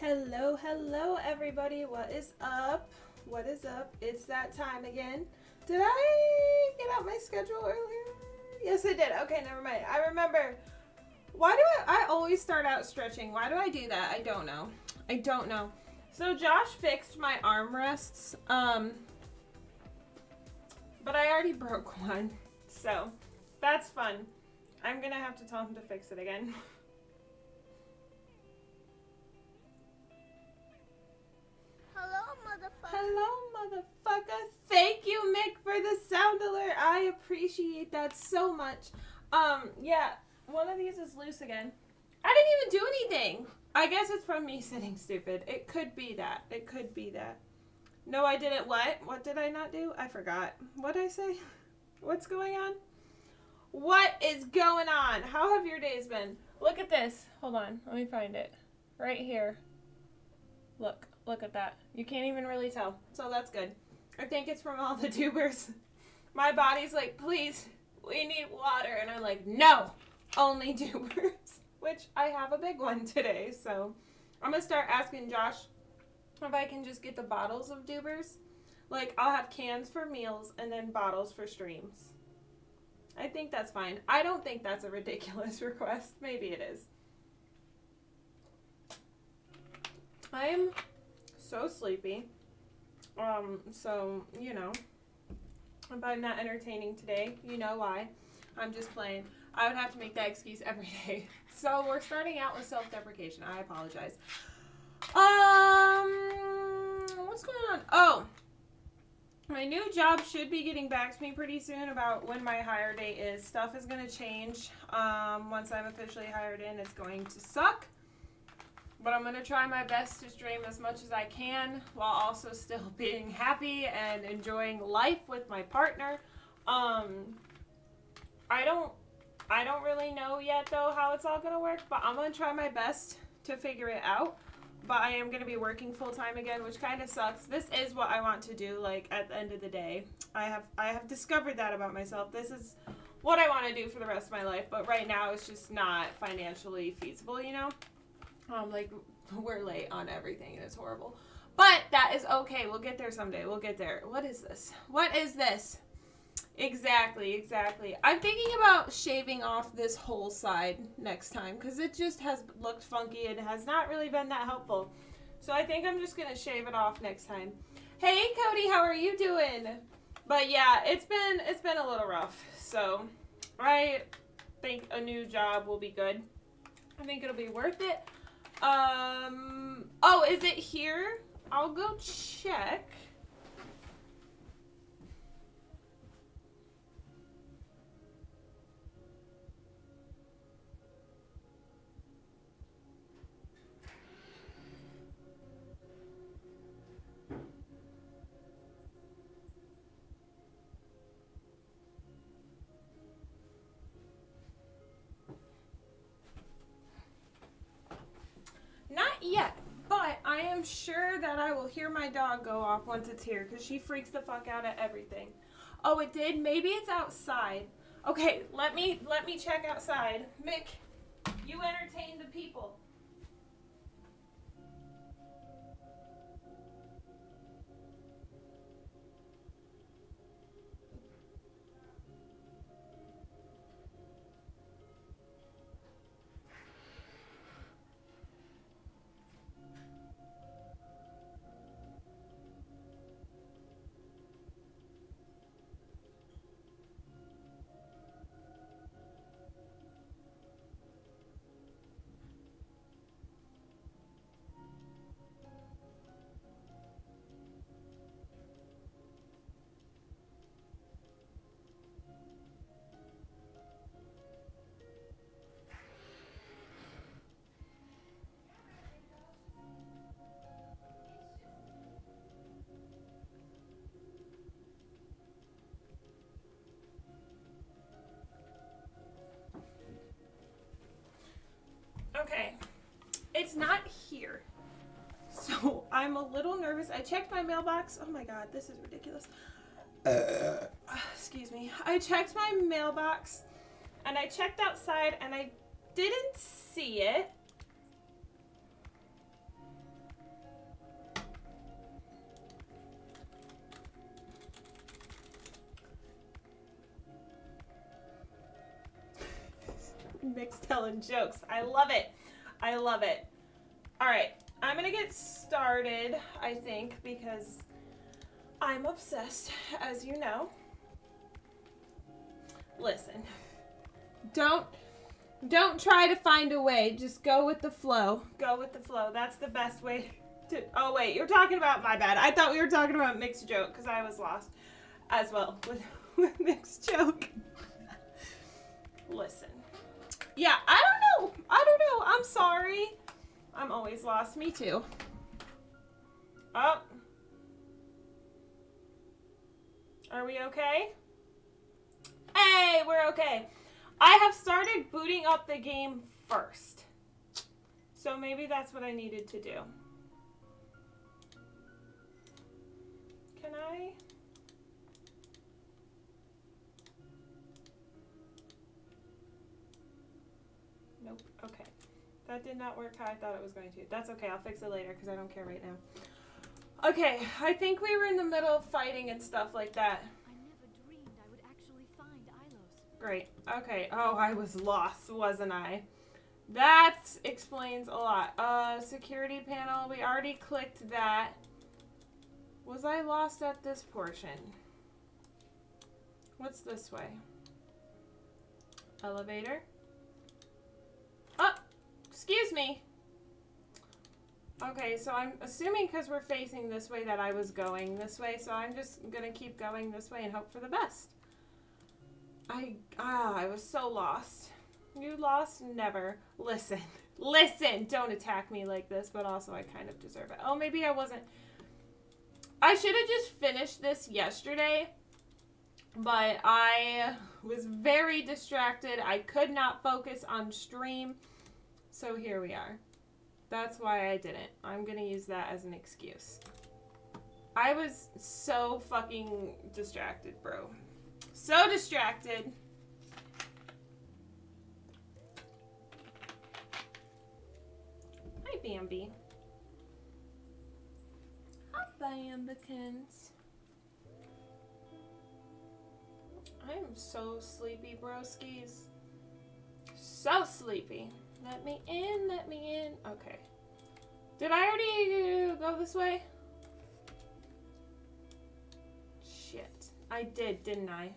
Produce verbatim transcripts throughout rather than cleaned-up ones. Hello, hello everybody. What is up? What is up? It's that time again. Did I get out my schedule earlier? Yes, I did. Okay, never mind. I remember. Why do I, I always start out stretching? Why do I do that? I don't know. I don't know. So Josh fixed my armrests, um, but I already broke one, so that's fun. I'm gonna have to tell him to fix it again. Hello, motherfucker. Hello, motherfucker. Thank you, Mick, for the sound alert. I appreciate that so much. Um, yeah, one of these is loose again. I didn't even do anything. I guess it's from me sitting stupid. It could be that. It could be that. No, I didn't what? What did I not do? I forgot. What did I say? What's going on? What is going on? How have your days been? Look at this. Hold on. Let me find it. Right here. Look. Look at that. You can't even really tell. So that's good. I think it's from all the tubers. My body's like, please, we need water. And I'm like, no, only tubers. Which I have a big one today, so I'm gonna start asking Josh if I can just get the bottles of Dubers. Like, I'll have cans for meals and then bottles for streams. I think that's fine. I don't think that's a ridiculous request. Maybe it is. I'm so sleepy. Um, so, you know, if I'm not entertaining today, you know why. I'm just playing. I would have to make that excuse every day. So we're starting out with self-deprecation. I apologize. Um, what's going on? Oh, my new job should be getting back to me pretty soon about when my hire date is. Stuff is going to change. Um, once I'm officially hired in, it's going to suck. But I'm going to try my best to stream as much as I can while also still being happy and enjoying life with my partner. Um, I don't... I don't really know yet, though, how it's all going to work, but I'm going to try my best to figure it out. But I am going to be working full-time again, which kind of sucks. This is what I want to do, like, at the end of the day. I have I have discovered that about myself. This is what I want to do for the rest of my life, but right now it's just not financially feasible, you know? Um, like, we're late on everything, and it's horrible. But that is okay. We'll get there someday. We'll get there. What is this? What is this? Exactly, exactly. I'm thinking about shaving off this whole side next time because it just has looked funky and has not really been that helpful. So I think I'm just going to shave it off next time. Hey, Cody, how are you doing? But yeah, it's been, it's been a little rough. So I think a new job will be good. I think it'll be worth it. Um, oh, is it here? I'll go check. Yet, but I am sure that I will hear my dog go off once it's here because she freaks the fuck out at everything. Oh, it did? Maybe it's outside. Okay, let me let me check outside. Mick, you entertain the people. Okay, it's not here, so I'm a little nervous. I checked my mailbox. Oh my god, this is ridiculous. Uh, excuse me. I checked my mailbox, and I checked outside, and I didn't see it. telling jokes. I love it. I love it. All right. I'm going to get started, I think, because I'm obsessed, as you know. Listen, don't, don't try to find a way. Just go with the flow. Go with the flow. That's the best way to... Oh, wait. You're talking about... My bad. I thought we were talking about Mixed Joke because I was lost as well with, with Mixed Joke. Listen. Yeah, I don't know. I don't know. I'm sorry. I'm always lost. Me too. Oh. Are we okay? Hey, we're okay. I have started booting up the game first. So maybe that's what I needed to do. Can I? Nope. Okay. That did not work how I thought it was going to. That's okay. I'll fix it later because I don't care right now. Okay. I think we were in the middle of fighting and stuff like that. I never dreamed I would actually find Ilos. Great. Okay. Oh, I was lost, wasn't I? That explains a lot. Uh, security panel. We already clicked that. Was I lost at this portion? What's this way? Elevator. Oh! Excuse me. Okay, so I'm assuming because we're facing this way that I was going this way, so I'm just gonna keep going this way and hope for the best. I ah, I was so lost. You lost? Never. Listen. Listen! Don't attack me like this, but also I kind of deserve it. Oh, maybe I wasn't. I should have just finished this yesterday, but I was very distracted. I could not focus on stream. So here we are. That's why I didn't. I'm gonna use that as an excuse. I was so fucking distracted, bro. So distracted. Hi, Bambi. Hi, Bambikins. I am so sleepy, broskies. So sleepy. Let me in, let me in. Okay. Did I already go this way? Shit. I did, didn't I?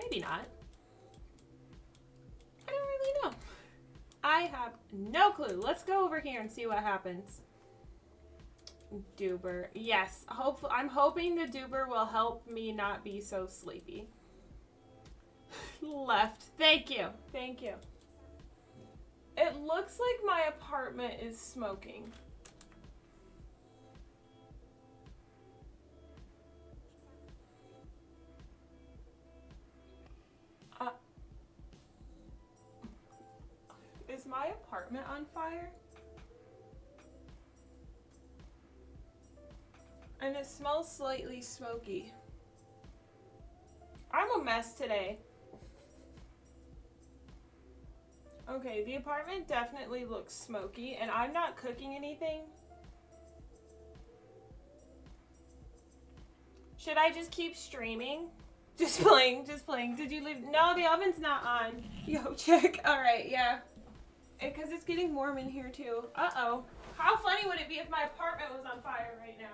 Maybe not. I don't really know. I have no clue. Let's go over here and see what happens. Duber. Yes. Hope I'm hoping the Duber will help me not be so sleepy. Left. Thank you. Thank you. It looks like my apartment is smoking. Uh, is my apartment on fire? And it smells slightly smoky. I'm a mess today. Okay, the apartment definitely looks smoky, and I'm not cooking anything. Should I just keep streaming? Just playing, just playing. Did you leave? No, the oven's not on. Yo, check. All right, yeah. Because it's getting warm in here, too. Uh-oh. How funny would it be if my apartment was on fire right now?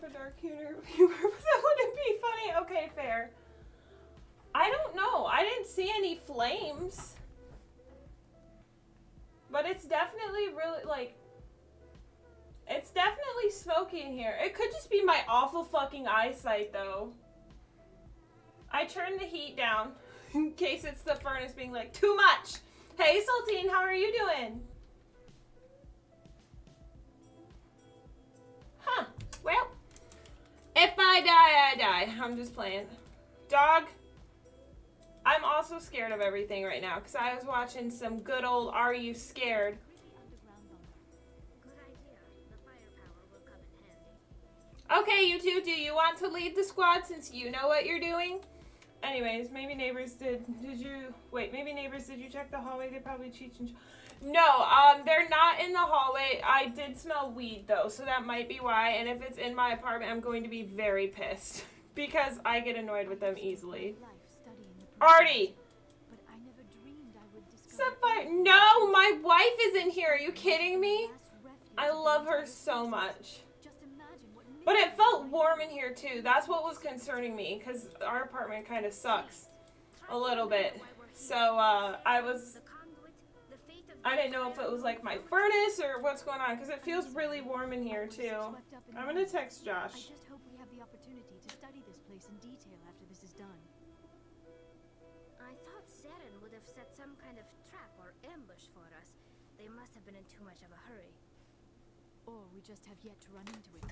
For dark humor, that wouldn't be funny. Okay, fair. I don't know. I I didn't see any flames. But it's definitely really, like, it's definitely smoky in here. It could just be my awful fucking eyesight, though. I turned the heat down in case it's the furnace being like, too much! Hey, Saltine, how are you doing? Huh. Well, if I die, I die. I'm just playing. Dog, I'm also scared of everything right now because I was watching some good old Are You Scared? Okay, you two, do you want to lead the squad since you know what you're doing? Anyways, maybe neighbors did, did you, wait, maybe neighbors, did you check the hallway? They probably cheat and, no, um, they're not in the hallway. I did smell weed though, so that might be why. And if it's in my apartment, I'm going to be very pissed because I get annoyed with them easily. Artie! Sapphire, no, my wife is in here, are you kidding me? I love her so much. But it felt warm in here too. That's what was concerning me because our apartment kind of sucks a little bit. So uh, I was, I didn't know if it was like my furnace or what's going on because it feels really warm in here too. I'm gonna text Josh. I just hope we have the opportunity to study this place in detail after this is done. I thought Saren would have set some kind of trap or ambush for us. They must have been in too much of a hurry. Or we just have yet to run into it.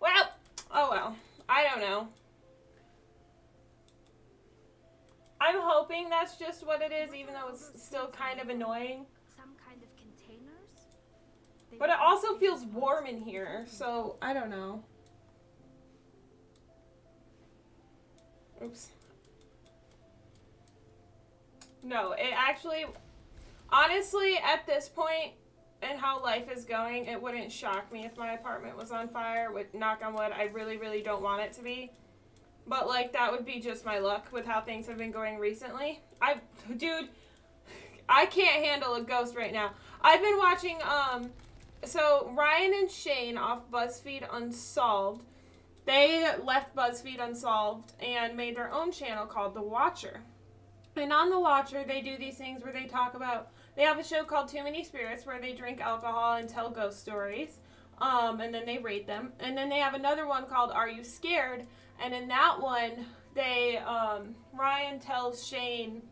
Well, oh well, I don't know. I'm hoping that's just what it is, even though it's still kind of annoying. Some kind of containers? But it also feels warm in here, so I don't know. Oops. No, it actually, honestly, at this point, and how life is going, it wouldn't shock me if my apartment was on fire. With knock on wood, I really, really don't want it to be. But, like, that would be just my luck with how things have been going recently. I, dude, I can't handle a ghost right now. I've been watching, um, so Ryan and Shane off BuzzFeed Unsolved, they left BuzzFeed Unsolved and made their own channel called The Watcher. And on The Watcher, they do these things where they talk about, they have a show called Too Many Spirits where they drink alcohol and tell ghost stories, um, and then they rate them. And then they have another one called Are You Scared? And in that one, they, um, Ryan tells Shane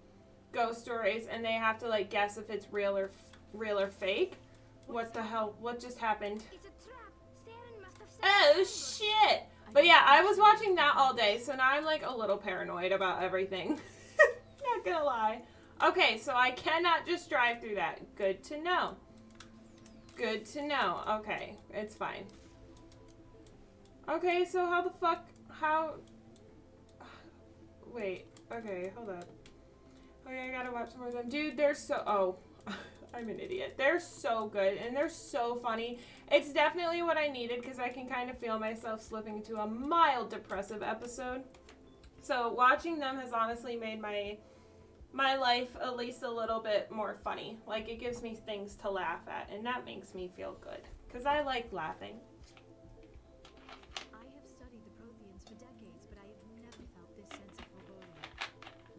ghost stories and they have to, like, guess if it's real or, real or fake. What the hell? What just happened? It's a trap. Saren must have said oh, shit. But yeah, I was watching that all day, so now I'm, like, a little paranoid about everything. Not gonna lie. Okay, so I cannot just drive through that. Good to know. Good to know. Okay, it's fine. Okay, so how the fuck, how, wait, okay, hold up. Okay, I gotta watch more of them. Dude, they're so, oh, I'm an idiot. They're so good, and they're so funny. It's definitely what I needed, because I can kind of feel myself slipping into a mild depressive episode. So watching them has honestly made my... my life at least a little bit more funny. Like, it gives me things to laugh at, and that makes me feel good because I like laughing. I have studied the Protheans for decades, but I have never felt this sense of foreboding.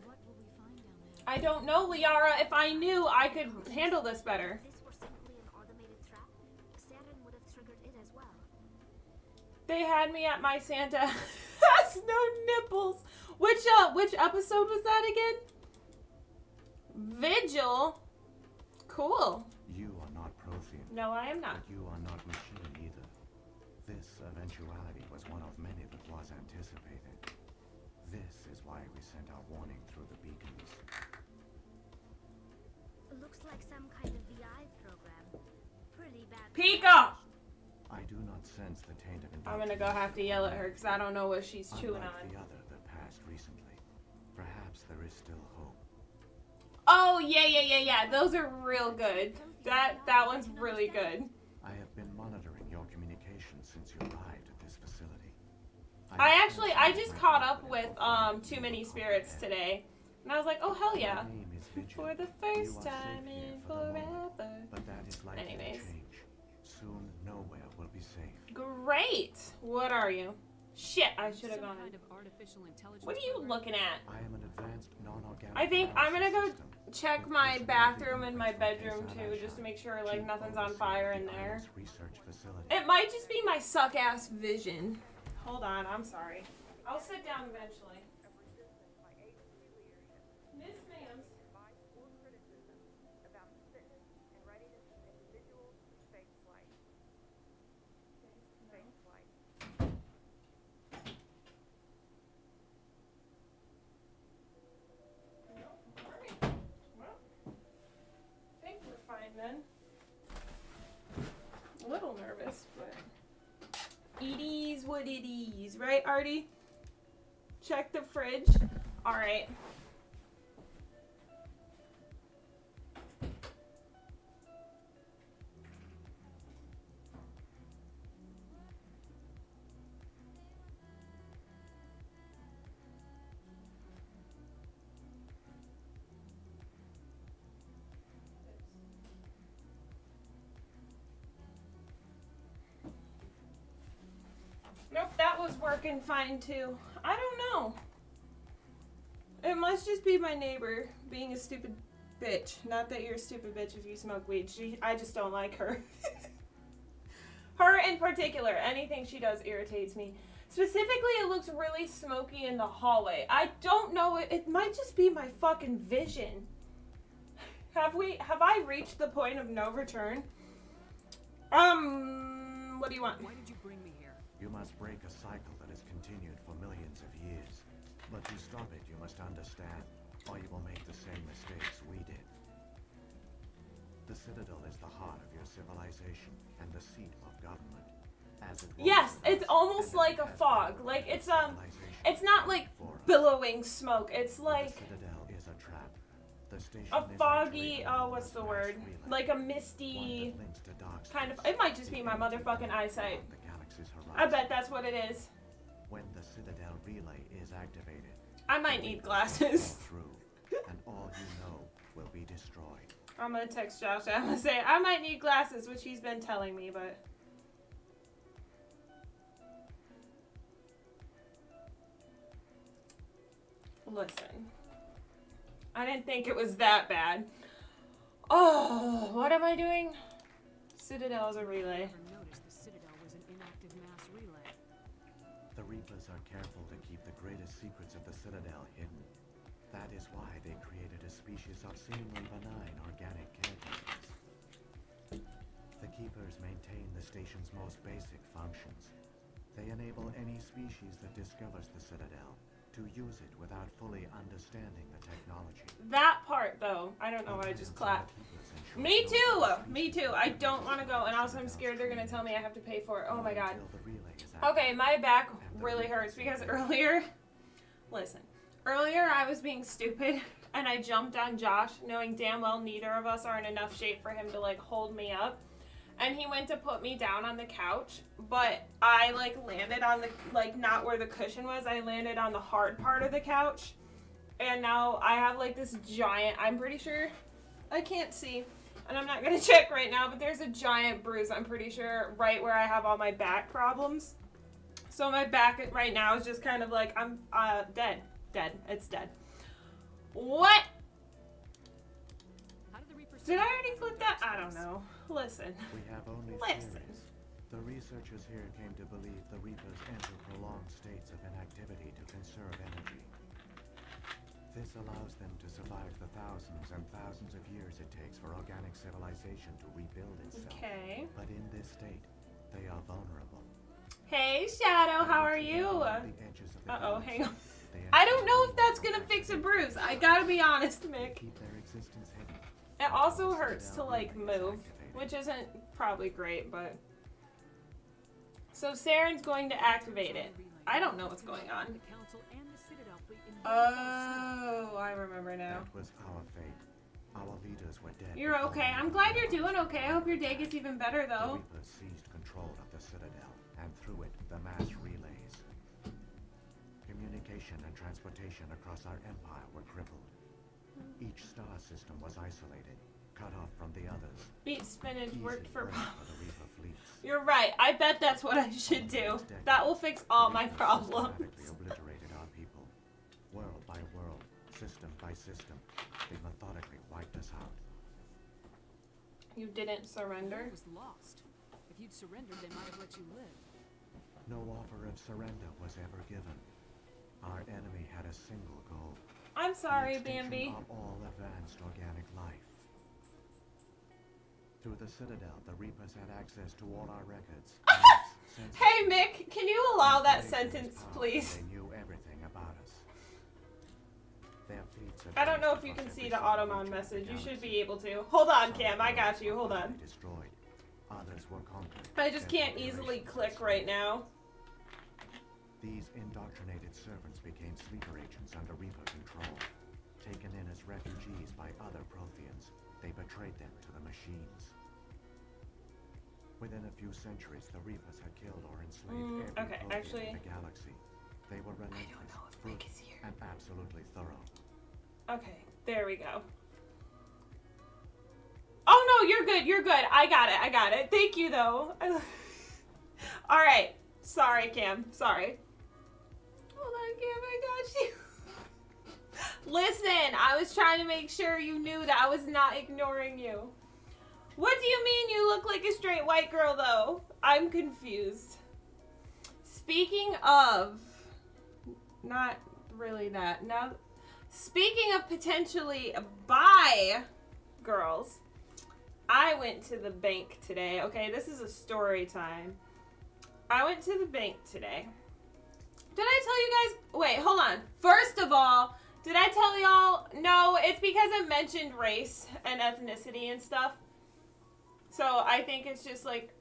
What will we find down there? I don't know, Liara. If I knew, I could handle this better. If this were simply an automated trap, Saren would have triggered it as well. They had me at my Santa has no nipples. Which uh, which episode was that again? Vigil? Cool. You are not Prothean. No, I am not. You are not machine either. This eventuality was one of many that was anticipated. This is why we sent our warning through the beacons. Looks like some kind of V I program. Pretty bad. Pika! I do not sense the taint of I'm gonna go have to yell at her because I don't know what she's unlike chewing on. The other that passed recently. Perhaps there is still hope. Oh, yeah, yeah, yeah, yeah. Those are real good. That that one's really good. I have been monitoring your communication since you arrived at this facility. I, I actually, I just caught up with um Too Many Spirits today. And I was like, oh, hell yeah. For the first time in forever. But that is likely to change. Soon, nowhere will be safe. Great. What are you? Shit, I should have gone. Kind of artificial intelligence. What are you looking at? I am an advanced non-organic. I think I'm gonna go check my bathroom and my bedroom too, just to make sure like nothing's on fire in there. It might just be my suck ass vision. Hold on, I'm sorry. I'll sit down eventually. A little nervous, but it is what it is, right, Artie? Check the fridge. All right. Working fine too. I don't know. It must just be my neighbor being a stupid bitch. Not that you're a stupid bitch if you smoke weed. She, I just don't like her. Her in particular. Anything she does irritates me. Specifically, it looks really smoky in the hallway. I don't know. It, it might just be my fucking vision. Have we? Have I reached the point of no return? Um. What do you want? Why did you bring me? You must break a cycle that has continued for millions of years. But to stop it, you must understand, or you will make the same mistakes we did. The Citadel is the heart of your civilization and the seat of government. As it was yes, it's almost like a fog. Like it's um, it's not like billowing smoke. It's like the Citadel is a trap. The station a foggy, oh, what's the word? Like a misty kind of. It might just be my motherfucking eyesight. I bet that's what it is. When the Citadel relay is activated, I might need glasses. Through, and all you know will be destroyed. I'm gonna text Josh. I'm gonna say I might need glasses, which he's been telling me, but. Listen, I didn't think it was that bad. Oh, what am I doing? Citadel is a relay. The Reapers are careful to keep the greatest secrets of the Citadel hidden. That is why they created a species of seemingly benign organic characteristics. The Keepers maintain the station's most basic functions. They enable any species that discovers the Citadel to use it without fully understanding the technology. That part, though, I don't know why I just clapped. Me too! Me too. I don't want to go, and also I'm scared they're going to tell me I have to pay for it. Oh my god. Okay, my back really hurts because earlier, listen, earlier I was being stupid and I jumped on Josh knowing damn well neither of us are in enough shape for him to like hold me up. And he went to put me down on the couch, but I like landed on the, like not where the cushion was, I landed on the hard part of the couch. And now I have like this giant, I'm pretty sure, I can't see. And I'm not going to check right now, but there's a giant bruise, I'm pretty sure, right where I have all my back problems. So my back right now is just kind of like, I'm uh, dead. Dead. It's dead. What? How did, the did I already flip that? I don't know. Listen. We have only Listen. Theories. The researchers here came to believe the Reapers enter prolonged states of inactivity to conserve energy. This allows them to survive the thousands and thousands of years it takes for organic civilization to rebuild itself. Okay. But in this state, they are vulnerable. Hey, Shadow, how are you? Uh-oh, hang on. I don't know if that's going to fix a bruise. I gotta be honest, Mick. It also hurts to, like, move, which isn't probably great, but... So Saren's going to activate it. I don't know what's going on. Oh, I remember now. That was our fate. Our leaders were dead. You're okay. I'm glad you're doing okay. I hope your day gets even better, though. The Reapers seized control of the Citadel. And through it, the mass relays. Communication and transportation across our empire were crippled. Each star system was isolated, cut off from the others. Beat spinach worked for Pop. You're right. I bet that's what I should do. That will fix all my problems. Obliterated our people, world by world, system by system. They methodically wiped us out. You didn't surrender. It was lost. If you'd surrendered, they might have let you live. No offer of surrender was ever given. Our enemy had a single goal. I'm sorry, Bambi. Of all advanced organic life. Through the Citadel, the Reapers had access to all our records. Hey, Mick, can you allow that sentence, please? They knew everything about us. Their fleets I don't know if you can see the Automon message. You should be able to. Hold on, Cam. I got you. Hold on. Destroyed. Others were conquered. I just can't easily click right now. These indoctrinated servants became sleeper agents under Reaper control. Taken in as refugees by other Protheans, they betrayed them to the machines. Within a few centuries, the Reapers had killed or enslaved mm, every okay, Prothean actually, in the galaxy. They were relentless, ruthless, and absolutely thorough. Okay, there we go. Oh no, you're good, you're good. I got it, I got it. Thank you, though. All right. Sorry, Cam. Sorry. Hold on, Cam, I got you. Listen, I was trying to make sure you knew that I was not ignoring you. What do you mean you look like a straight white girl, though? I'm confused. Speaking of... Not really that. Now, speaking of potentially bi girls, I went to the bank today. Okay, this is a story time. I went to the bank today. Did I tell you guys? Wait, hold on. First of all, did I tell y'all? No, it's because I mentioned race and ethnicity and stuff. So I think it's just like,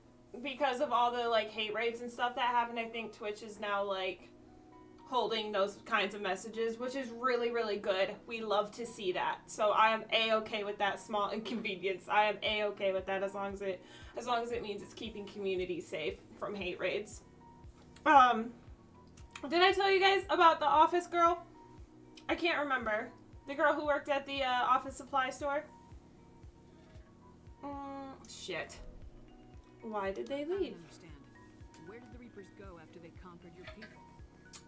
because of all the like hate raids and stuff that happened, I think Twitch is now like holding those kinds of messages, which is really, really good. We love to see that. So I am A-okay with that small inconvenience. I am A-okay with that as long as it, as long as it means it's keeping communities safe from hate raids. Um, did I tell you guys about the office girl? I can't remember. The girl who worked at the uh, office supply store? Mm, shit. Why did they leave? I don't understand. Where did the Reapers go after they conquered your people?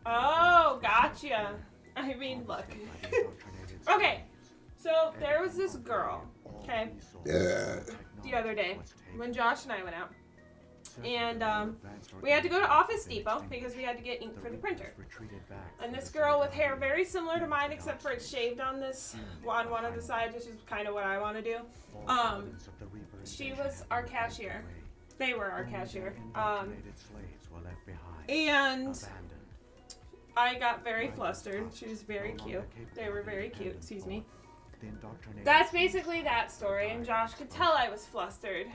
Oh, gotcha. I mean, look. Okay, so there was this girl, okay, the other day when Josh and I went out. And um, we had to go to Office Depot because we had to get ink for the printer. And this girl with hair very similar to mine, except for it's shaved on this, on one of the sides, which is kind of what I want to do. Um, she was our cashier. They were our cashier. Um, and... I got very flustered. She was very cute. They were very cute. Excuse me. That's basically that story, and Josh could tell I was flustered.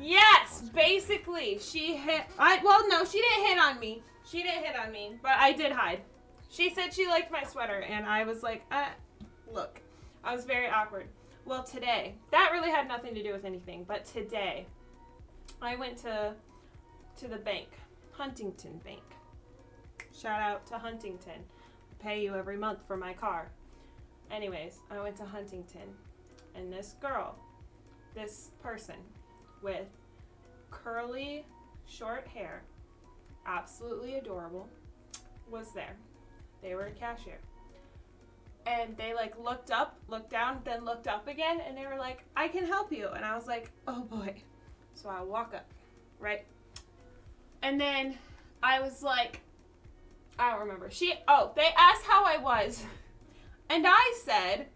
Yes, basically. She hit... I Well, no, she didn't hit on me. She didn't hit on me, but I did hide. She said she liked my sweater, and I was like, uh, look. I was very awkward. Well, today... That really had nothing to do with anything, but today, I went to, to the bank. Huntington Bank. Shout out to Huntington. I pay you every month for my car. Anyways, I went to Huntington, and this girl, this person with curly, short hair, absolutely adorable, was there. They were a cashier. And they like looked up, looked down, then looked up again, and they were like, I can help you. And I was like, oh boy. So I walk up, right? And then I was like, I don't remember. She, oh, they asked how I was. And I said,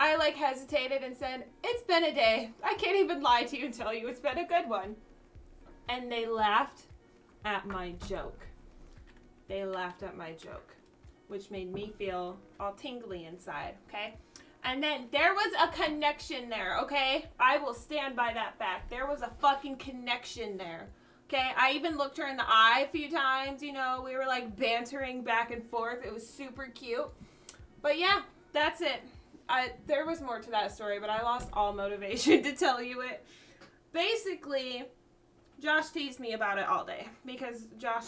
I like hesitated and said, it's been a day. I can't even lie to you and tell you it's been a good one. And they laughed at my joke. They laughed at my joke, which made me feel all tingly inside, okay? And then there was a connection there, okay? I will stand by that fact. There was a fucking connection there. Okay, I even looked her in the eye a few times, you know, we were like bantering back and forth. It was super cute. But yeah, that's it. I, there was more to that story, but I lost all motivation to tell you it. Basically, Josh teased me about it all day because Josh,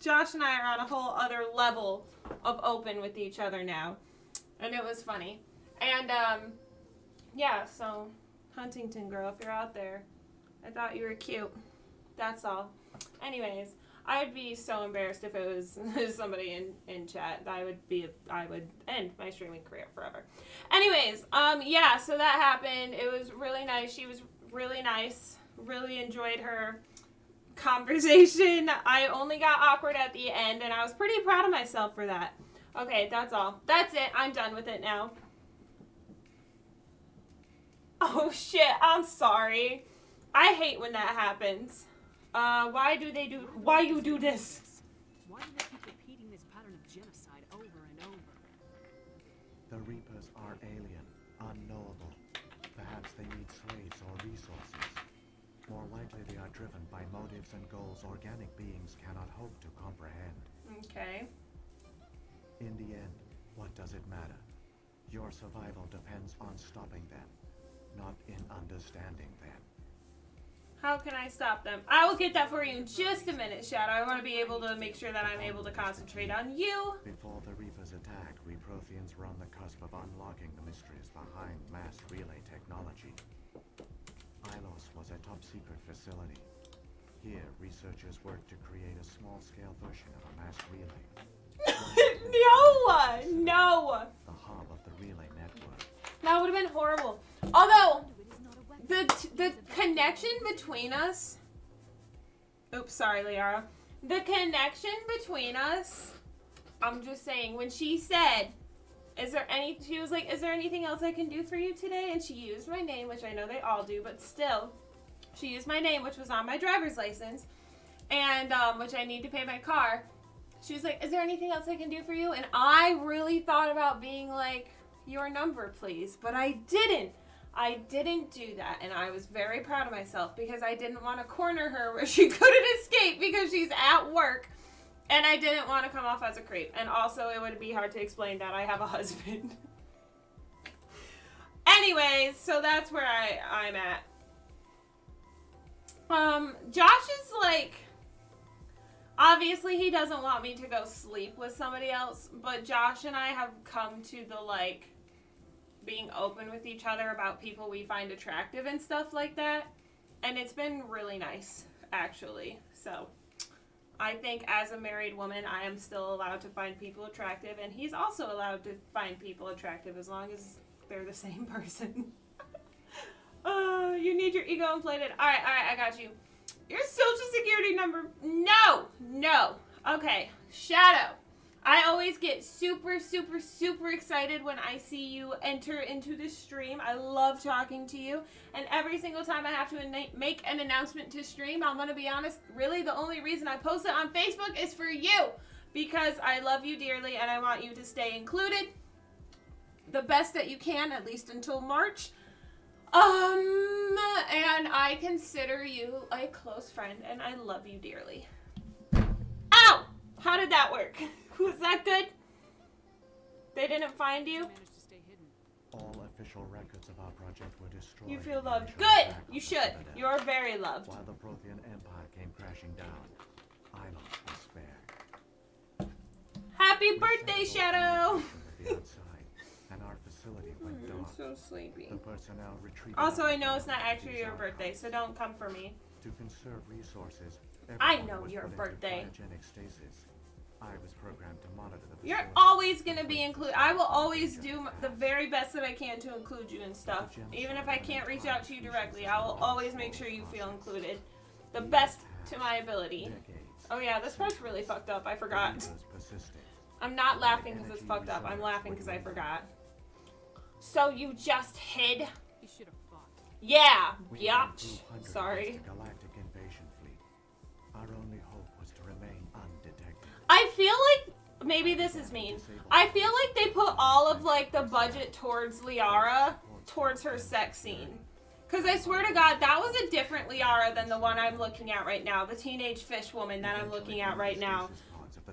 Josh and I are on a whole other level of open with each other now. And it was funny. And um, yeah, so Huntington girl, if you're out there, I thought you were cute. That's all. Anyways, I'd be so embarrassed if it was somebody in, in chat. I would be, I would end my streaming career forever. Anyways, um, yeah, so that happened. It was really nice. She was really nice. Really enjoyed her conversation. I only got awkward at the end, and I was pretty proud of myself for that. Okay, that's all. That's it. I'm done with it now. Oh, shit. I'm sorry. I hate when that happens. Uh, why do they do- why you do this? Why do they keep repeating this pattern of genocide over and over? The Reapers are alien, unknowable. Perhaps they need slaves or resources. More likely they are driven by motives and goals organic beings cannot hope to comprehend. Okay. In the end, what does it matter? Your survival depends on stopping them, not in understanding them. How can I stop them? I will get that for you in just a minute, Shadow. I want to be able to make sure that I'm able to concentrate on you. Before the Reapers attack, we Protheans were on the cusp of unlocking the mysteries behind mass relay technology. Ilos was a top-secret facility. Here, researchers worked to create a small-scale version of a mass relay. No! No! The hub of the relay network. That would have been horrible. Although... The, the connection between us... Oops, sorry, Liara. The connection between us... I'm just saying, when she said, is there any... She was like, is there anything else I can do for you today? And she used my name, which I know they all do, but still. She used my name, which was on my driver's license, and um, which I need to pay my car. She was like, is there anything else I can do for you? And I really thought about being like, your number, please. But I didn't. I didn't do that, and I was very proud of myself because I didn't want to corner her where she couldn't escape because she's at work, and I didn't want to come off as a creep. And also, it would be hard to explain that I have a husband. Anyways, so that's where I, I'm at. Um, Josh is like, obviously he doesn't want me to go sleep with somebody else, but Josh and I have come to the like, being open with each other about people we find attractive and stuff like that, and it's been really nice actually. So I think as a married woman I am still allowed to find people attractive, and he's also allowed to find people attractive as long as they're the same person. Uh, you need your ego inflated. Alright, alright, I got you. Your social security number. No, no. Okay, Shadow, I always get super, super, super excited when I see you enter into the stream. I love talking to you. And every single time I have to make an announcement to stream, I'm going to be honest, really the only reason I post it on Facebook is for you. Because I love you dearly and I want you to stay included the best that you can, at least until March. Um, and I consider you a close friend and I love you dearly. Ow! How did that work? Was that good? They didn't find you? All official records of our project were destroyed. You feel loved. Good! You should. You're very loved. While the Prothean Empire came crashing down, Ilos was spared. Happy birthday, Shadow! And our facility went dark. I'm so sleepy. The personnel retreated. Also, I know it's not actually your birthday, so don't come for me. To conserve resources, I know your birthday. I was programmed to monitor the You're always going to be included. I will always do the very best that I can to include you in stuff. Even if I can't reach out to you directly, I will always make sure you feel included. The best to my ability. Oh yeah, this part's really fucked up. I forgot. I'm not laughing because it's fucked up. I'm laughing because I forgot. So you just hid? You should have fought. Yeah. Yatch. Sorry. Our only hope was to remain undetected. I feel like, maybe this is mean, I feel like they put all of like the budget towards Liara, towards her sex scene. Cause I swear to God, that was a different Liara than the one I'm looking at right now. The teenage fish woman that I'm looking at right now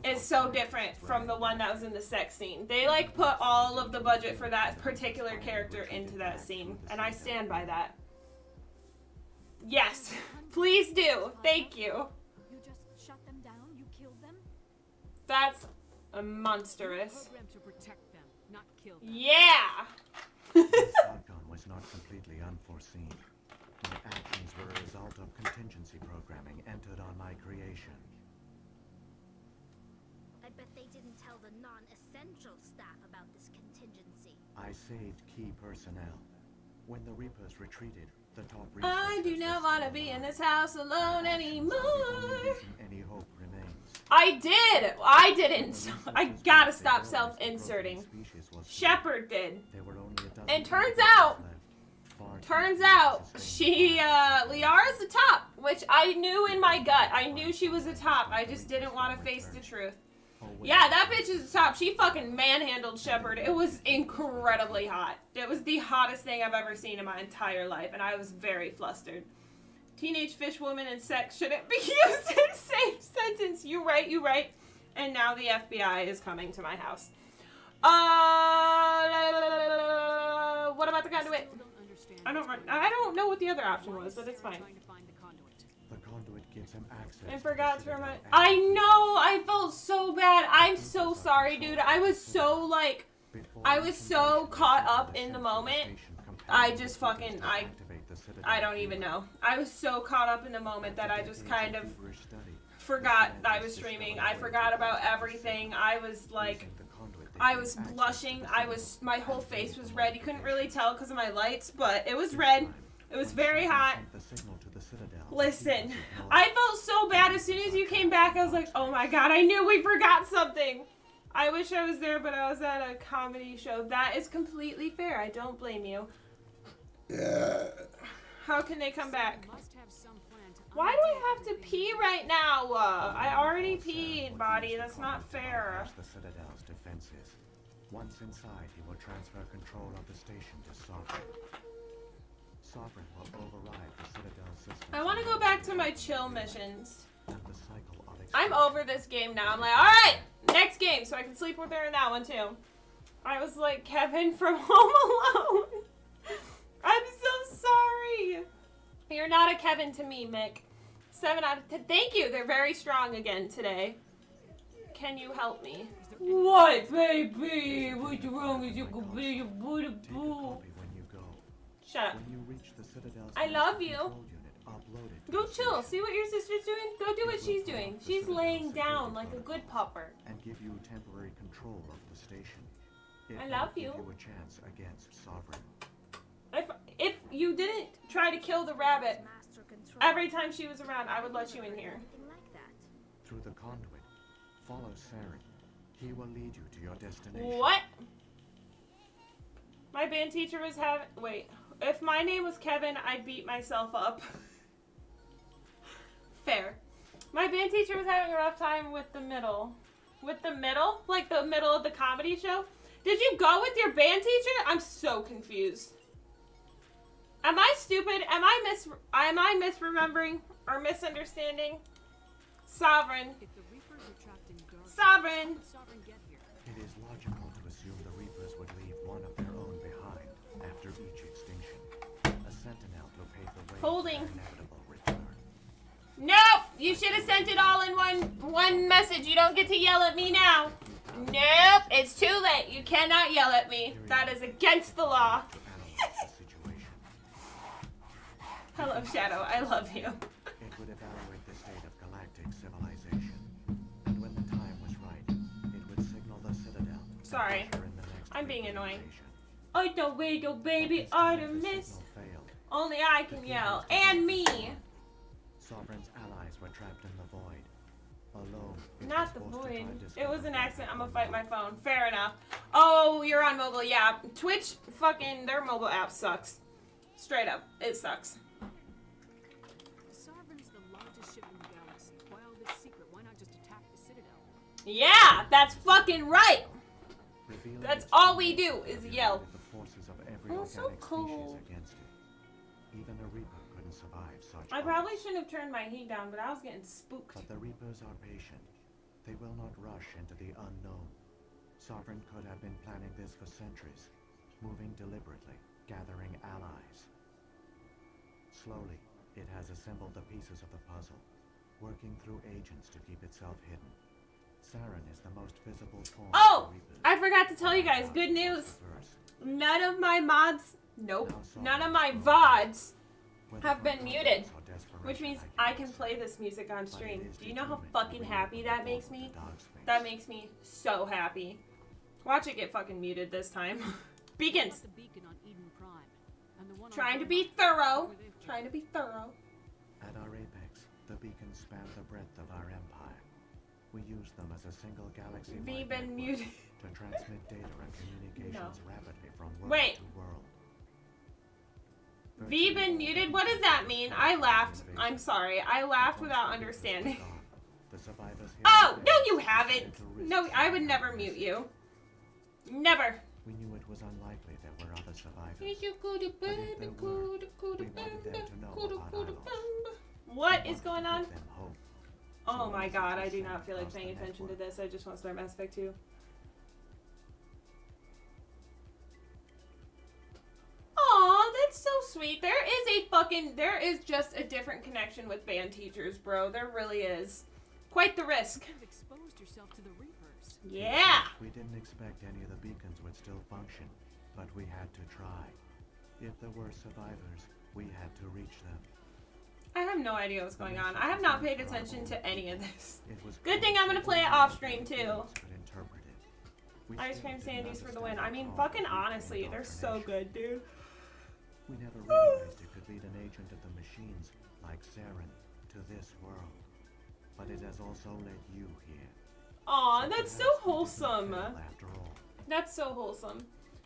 is so different from the one that was in the sex scene. They like put all of the budget for that particular character into that scene. And I stand by that. Yes, please do. Thank you. That's a monstrous. Yeah! Sargon was not the unforeseen. My actions were a result of contingency programming entered on my creation. I bet they didn't tell the non-essential staff about this contingency. I saved key personnel. When the Reapers retreated, the top Reapers... I do not want to be in this house alone anymore! Any hope remains. I did! I didn't! I gotta stop self-inserting. Shepard did. And turns out... Turns out, she, uh, Liara's the top, which I knew in my gut. I knew she was the top. I just didn't want to face the truth. Yeah, that bitch is the top. She fucking manhandled Shepard. It was incredibly hot. It was the hottest thing I've ever seen in my entire life, and I was very flustered. Teenage fish woman and sex shouldn't be used in the same sentence. You right, you right. And now the F B I is coming to my house. Uh, what about the conduit? I don't I don't know what the other option was, but it's fine. The conduit gives him access. I forgot to remind. I know. I felt so bad. I'm so sorry, dude. I was so like, I was so caught up in the moment. I just fucking I. I don't even know. I was so caught up in the moment that I just kind of forgot I was streaming. I forgot about everything. I was like. I was blushing. I was, my whole face was red. You couldn't really tell because of my lights, but it was red. It was very hot. Listen, I felt so bad. As soon as you came back, I was like, oh my God, I knew we forgot something. I wish I was there, but I was at a comedy show. That is completely fair. I don't blame you. How can they come back? Why do I have to pee right now? Uh, I already peed, buddy. That's not fair. The Citadel's defenses. Once inside, he will transfer control of the station to Sovereign. Sovereign will override the Citadel system. I want to go back to my chill missions. I'm over this game now. I'm like, all right, next game, so I can sleep with her in that one too. I was like Kevin from Home Alone. I'm so sorry. You're not a Kevin to me, Mick. seven out of ten. Thank you. They're very strong again today. Can you help me? What, baby? What's wrong with you? Shut up. I love you. Go chill. See what your sister's doing? Go do what she's doing. She's laying down like a good pupper. And give you temporary control of the station. I love you. Give you a chance against Sovereign. If, if you didn't try to kill the rabbit every time she was around, I would let you in here. Through the conduit, follow Saren. He will lead you to your destination. What? My band teacher was having... Wait. If my name was Kevin, I'd beat myself up. Fair. My band teacher was having a rough time with the middle. With the middle? Like the middle of the comedy show? Did you go with your band teacher? I'm so confused. Am I stupid? Am I mis- am I misremembering or misunderstanding? Sovereign. If the Reapers are trapped in Garrus, Sovereign. Sovereign get here. It is logical to assume the Reapers would leave one of their own behind after each extinction. A sentinel will pave the way Holding. for inevitable return. Nope! You should have sent it all in one one message. You don't get to yell at me now. Nope! It's too late. You cannot yell at me. That is against the law. Hello, Shadow. I love you. It would evaluate the state of galactic civilization, and when the time was right, it would signal the Citadel. Sorry, I'm being annoying. I don't wait, oh baby, Artemis. Only I can yell, and me. Sovereign's allies were trapped in the void. Alone. Not the void. It was an accident. I'm gonna fight my phone. Fair enough. Oh, you're on mobile. Yeah, Twitch. Fucking their mobile app sucks. Straight up, it sucks. Yeah, that's fucking right. That's all we do is yell. Oh, so cold. Even the Reaper couldn't survive such. I probably shouldn't have turned my heat down, but I was getting spooked. But the Reapers are patient. They will not rush into the unknown. Sovereign could have been planning this for centuries, moving deliberately, gathering allies. Slowly, it has assembled the pieces of the puzzle, working through agents to keep itself hidden. Saren is the most visible form. Oh! I forgot to tell you guys, good news! None of my mods, nope, none of my V O Ds have been muted. Which means I can play this music on stream. Do you know how fucking happy that makes me? That makes me so happy. Watch it get fucking muted this time. Beacons! Trying to be thorough! Trying to be thorough. At our apex, the beacons span the breadth of our empire. We use them as a single galaxy muted to transmit data and communications no. rapidly from world Wait. to world. V been muted? What does that mean? I laughed. I'm sorry. I laughed without understanding. Oh, no you haven't! No, I would never mute you. Never! We knew it was unlikely there were other survivors. What is going on? Oh my god, I do not feel like paying attention to this. I just want to start Mass Effect two. Aw, that's so sweet. There is a fucking, there is just a different connection with band teachers, bro. There really is. Quite the risk. You've exposed yourself to the Reapers. Yeah! We didn't expect any of the beacons would still function, but we had to try. If there were survivors, we had to reach them. I have no idea what's going on. I have not paid attention to any of this. Good thing I'm gonna play it off stream too. Ice cream sandies for the win. I mean, fucking honestly, they're so good, dude. We never realized it could lead an agent of the machines, like Saren, to this world. But it has also led you here. Aw, that's so wholesome. After all. That's so wholesome.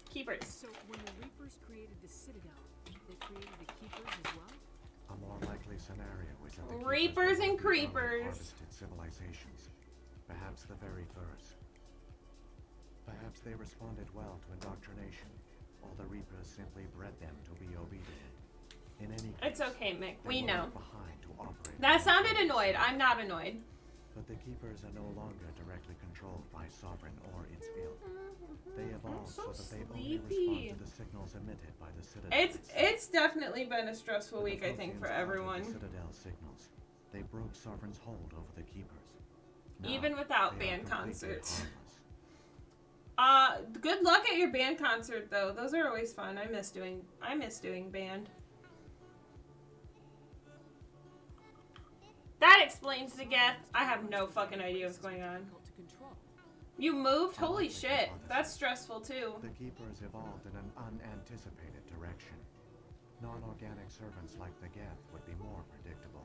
Keepers. So when the Reapers created the Citadel, they created the Keepers as well? A more likely scenario is that the Reapers and Creepers harvested civilizations, perhaps the very first. Perhaps they responded well to indoctrination, or the Reapers simply bred them to be obedient. In any case, it's okay, Mick. We know. That sounded annoyed. I'm not annoyed. But the Keepers are no longer directly controlled by Sovereign or its ilk. They evolved so, so that they sleepy. only respond to the signals emitted by the Citadel. It's it's definitely been a stressful week, I think, for everyone. The Citadel signals. They broke Sovereign's hold over the Keepers. Now, even without band concerts. Harmless. Uh, good luck at your band concert though. Those are always fun. I miss doing I miss doing band. That explains the Geth. I have no fucking idea what's going on. You moved? Holy shit. That's stressful too. The Keepers evolved in an unanticipated direction. Non-organic servants like the Geth would be more predictable.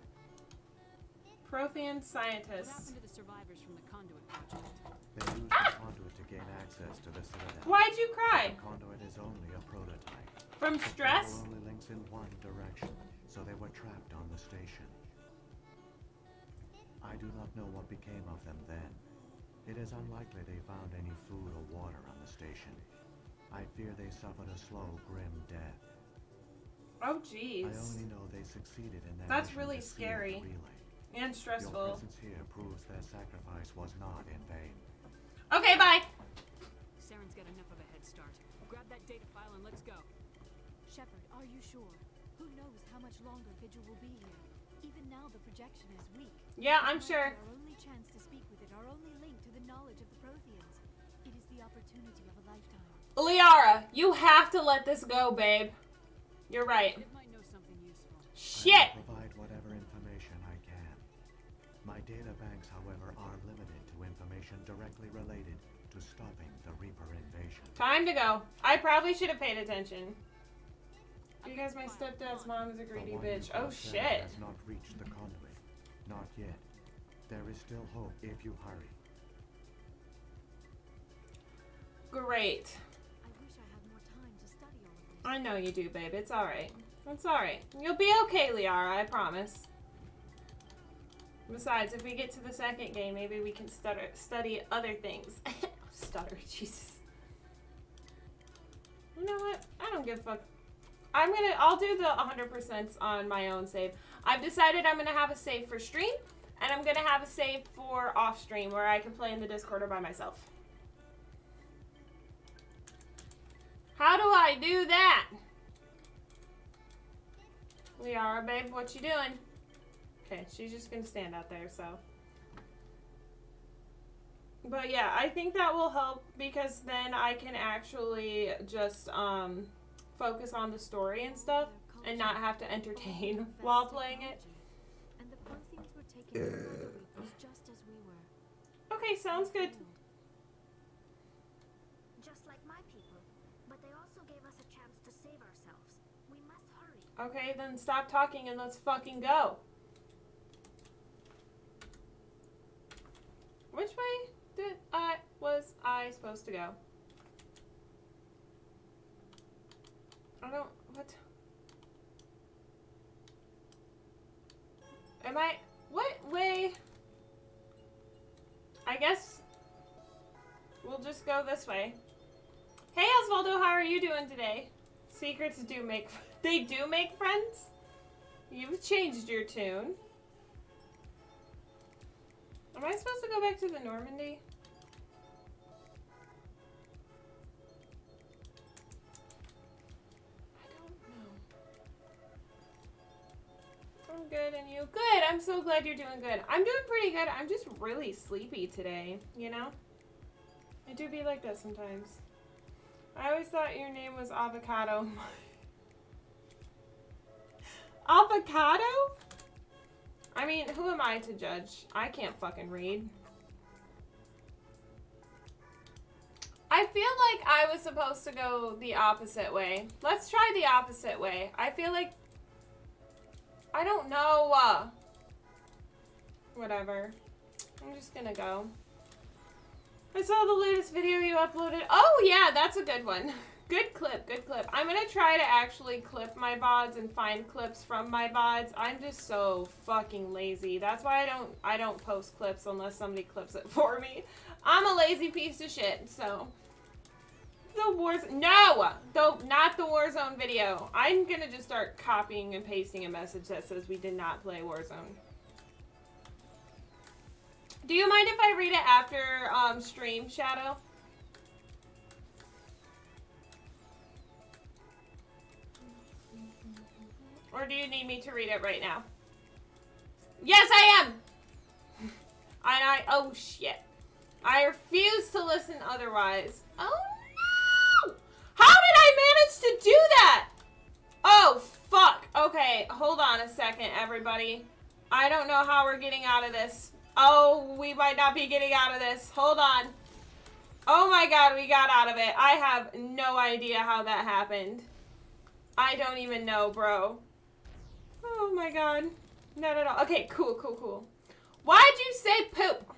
Prothean scientists. What happened to the survivors from the Conduit project? They used ah! the Conduit to gain access to the Citadel. Why'd you cry? The Conduit is only a prototype. From stress? The only links in one direction, so they were trapped on the station. I do not know what became of them then. It is unlikely they found any food or water on the station. I fear they suffered a slow, grim death. Oh, jeez. I only know they succeeded in that. That's really scary and stressful. Your presence here proves their sacrifice was not in vain. Okay, bye. Saren's got enough of a head start. Grab that data file and let's go. Shepard, are you sure? Who knows how much longer Vigil will be here? Even now the projection is weak. Yeah, I'm sure. Our only chance to speak with it, our only link to the knowledge of the Protheans. It is the opportunity of a lifetime. Liara, you have to let this go, babe. You're right. It might know something useful. Shit! I will provide whatever information I can. My data banks, however, are limited to information directly related to stopping the Reaper invasion. Time to go. I probably should have paid attention. You guys, my stepdad's mom is a greedy bitch. Oh shit! Has not reached the Conduit, not yet. There is still hope if you hurry. Great. I wish I had more time to study all of this. I know you do, babe. It's all right. It's all right. You'll be okay, Liara. I promise. Besides, if we get to the second game, maybe we can stutter, study other things. Stutter, Jesus. You know what? I don't give a fuck. I'm gonna, I'll do the one hundred percent on my own save. I've decided I'm gonna have a save for stream, and I'm gonna have a save for off stream where I can play in the Discord or by myself. How do I do that? Liara, babe, what you doing? Okay, she's just gonna stand out there, so. But yeah, I think that will help because then I can actually just um, focus on the story and stuff and not have to entertain while playing it. And the Protheans were taken over the week was just as we were. Okay, sounds good. Just like my people, but they also gave us a chance to save ourselves. We must hurry. Okay, then stop talking and let's fucking go. Which way did I was I supposed to go? I don't what Am I what way? I guess we'll just go this way. Hey Osvaldo, how are you doing today? Secrets do make they do make friends? You've changed your tune. Am I supposed to go back to the Normandy? I don't know. I'm good, and you? Good! I'm so glad you're doing good. I'm doing pretty good. I'm just really sleepy today, you know? I do be like that sometimes. I always thought your name was Avocado. Avocado? I mean, who am I to judge? I can't fucking read. I feel like I was supposed to go the opposite way. Let's try the opposite way. I feel like... I don't know. Uh, whatever. I'm just gonna go. I saw the latest video you uploaded. Oh, yeah, that's a good one. Good clip, good clip. I'm gonna try to actually clip my V O Ds and find clips from my V O Ds. I'm just so fucking lazy. That's why I don't I don't post clips unless somebody clips it for me. I'm a lazy piece of shit, so. The Warzone, no! The, not the Warzone video. I'm gonna just start copying and pasting a message that says we did not play Warzone. Do you mind if I read it after um, stream, Shadow? Or do you need me to read it right now? Yes, I am! And I- oh shit. I refuse to listen otherwise. Oh no! How did I manage to do that? Oh fuck. Okay, hold on a second, everybody. I don't know how we're getting out of this. Oh, we might not be getting out of this. Hold on. Oh my god, we got out of it. I have no idea how that happened. I don't even know, bro. Oh my god. Not at all. Okay, cool, cool, cool. Why'd you say poop?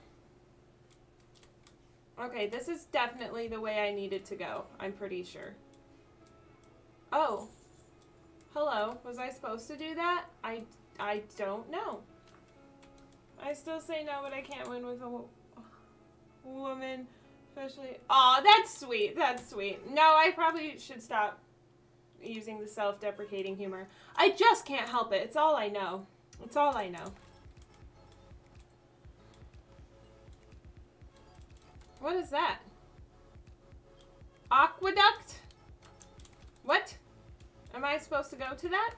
Okay, this is definitely the way I needed to go. I'm pretty sure. Oh. Hello. Was I supposed to do that? I, I don't know. I still say no, but I can't win with a wo woman. Especially... Aw, that's sweet. That's sweet. No, I probably should stop using the self-deprecating humor. I just can't help it. It's all I know. It's all I know. What is that? Aqueduct? What? Am I supposed to go to that?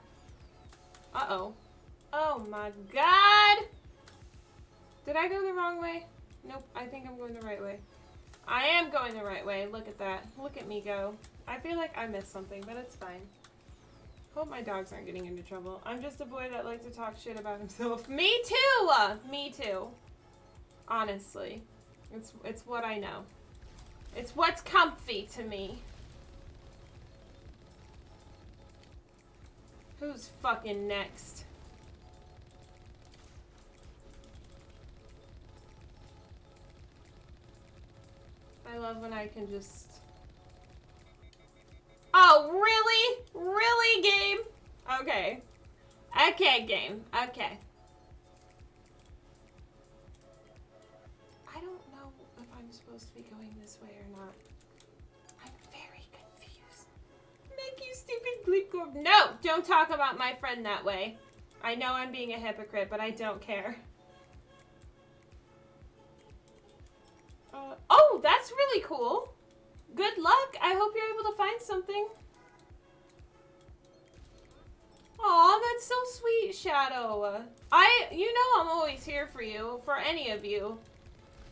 Uh-oh. Oh my god! Did I go the wrong way? Nope, I think I'm going the right way. I am going the right way. Look at that. Look at me go. I feel like I missed something, but it's fine. Hope my dogs aren't getting into trouble. I'm just a boy that likes to talk shit about himself. Me too! Me too. Honestly. It's, it's what I know. It's what's comfy to me. Who's fucking next? I love when I can just... Oh, really? Really, game? Okay. Okay, game. Okay. I don't know if I'm supposed to be going this way or not. I'm very confused. Make you stupid bleep go- No! Don't talk about my friend that way. I know I'm being a hypocrite, but I don't care. Uh, oh, that's really cool. Good luck. I hope you're able to find something. Aw, that's so sweet, Shadow. I, you know I'm always here for you, for any of you.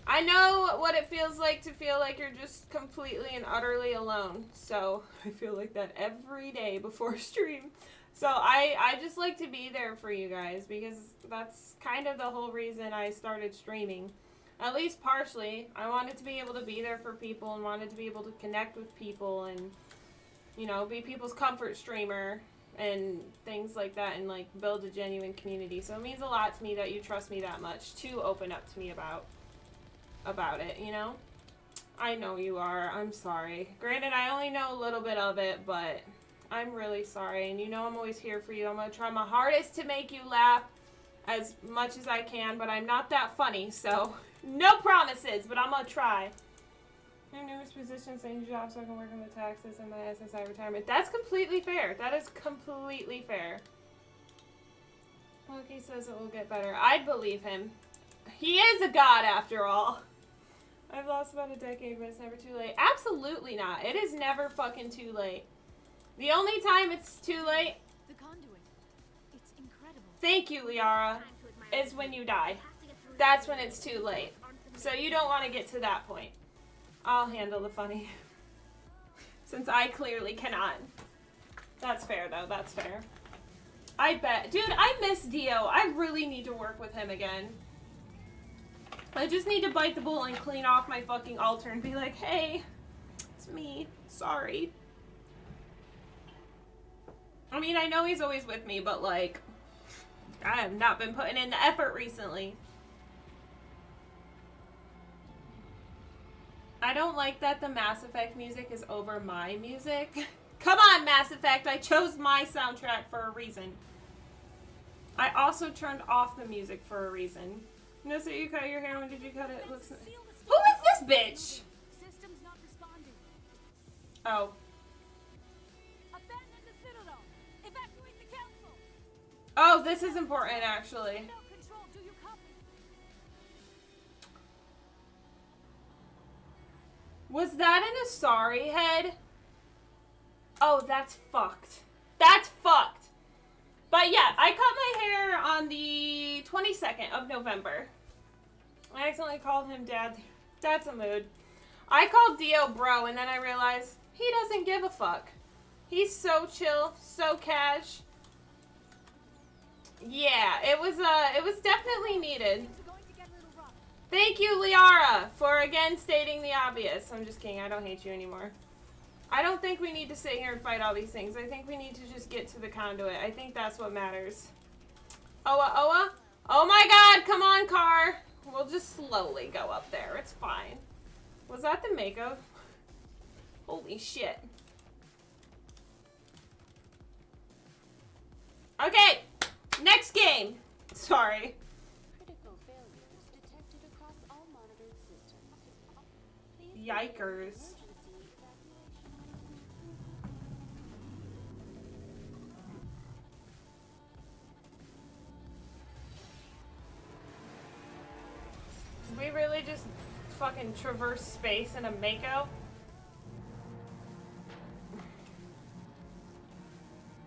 I know what it feels like to feel like you're just completely and utterly alone. So I feel like that every day before stream. So I, I just like to be there for you guys because that's kind of the whole reason I started streaming. At least partially. I wanted to be able to be there for people and wanted to be able to connect with people and, you know, be people's comfort streamer and things like that and, like, build a genuine community. So it means a lot to me that you trust me that much to open up to me about about it, you know? I know you are. I'm sorry. Granted, I only know a little bit of it, but I'm really sorry. And you know I'm always here for you. I'm going to try my hardest to make you laugh as much as I can, but I'm not that funny, so no promises, but I'm going to try. I have numerous positions, same job, so I can work on the taxes and my S S I retirement. That's completely fair. That is completely fair. Loki says it will get better. I'd believe him. He is a god, after all. I've lost about a decade, but it's never too late. Absolutely not. It is never fucking too late. The only time it's too late... The conduit. It's incredible. Thank you, Liara. Is when you die. That's when it's too late. So you don't want to get to that point. I'll handle the funny. Since I clearly cannot. That's fair, though. That's fair. I bet. Dude, I miss Dio. I really need to work with him again. I just need to bite the bullet and clean off my fucking altar and be like, hey, it's me. Sorry. I mean, I know he's always with me, but, like, I have not been putting in the effort recently. I don't like that the Mass Effect music is over my music. Come on, Mass Effect! I chose my soundtrack for a reason. I also turned off the music for a reason. No, so you cut your hair. When did you cut it? Looks... Who is this bitch? Oh. Oh, this is important, actually. Was that an Asari head? Oh, that's fucked. That's fucked. But yeah, I cut my hair on the twenty-second of November. I accidentally called him dad. That's a mood. I called Dio bro, and then I realized he doesn't give a fuck. He's so chill, so cash. Yeah, it was uh, it was definitely needed. Thank you, Liara, for again stating the obvious. I'm just kidding. I don't hate you anymore. I don't think we need to sit here and fight all these things. I think we need to just get to the conduit. I think that's what matters. Oa, Oa. Oh my god, come on, car. We'll just slowly go up there. It's fine. Was that the Mako? Holy shit. Okay, next game. Sorry. Critical failures detected across all monitored systems. Yikers. We really just fucking traverse space in a Mako?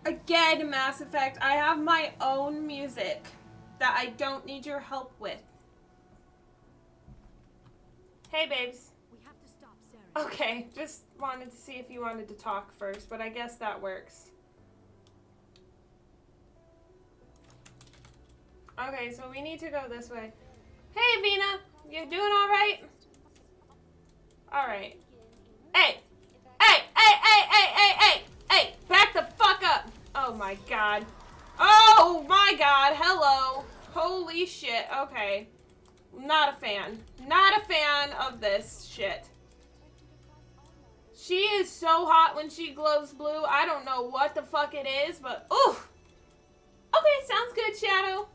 Again, Mass Effect, I have my own music that I don't need your help with. Hey, babes. We have to stop, Saren. Okay, just wanted to see if you wanted to talk first, but I guess that works. Okay, so we need to go this way. Hey, Vina. You doing all right? All right. Hey, hey, hey, hey, hey, hey, hey, hey! Back the fuck up! Oh my god. Oh my god. Hello. Holy shit. Okay. Not a fan. Not a fan of this shit. She is so hot when she glows blue. I don't know what the fuck it is, but oof. Okay, sounds good, Shadow.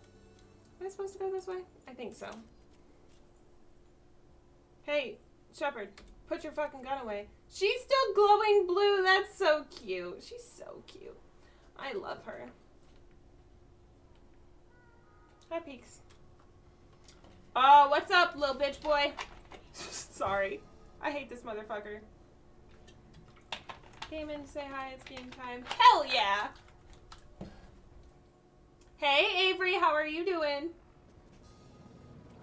Am I supposed to go this way? I think so. Hey, Shepard, put your fucking gun away. She's still glowing blue. That's so cute. She's so cute. I love her. Hi, Peeks. Oh, what's up, little bitch boy? Sorry. I hate this motherfucker. Came in to say hi. It's game time. Hell yeah! Hey, Avery. How are you doing?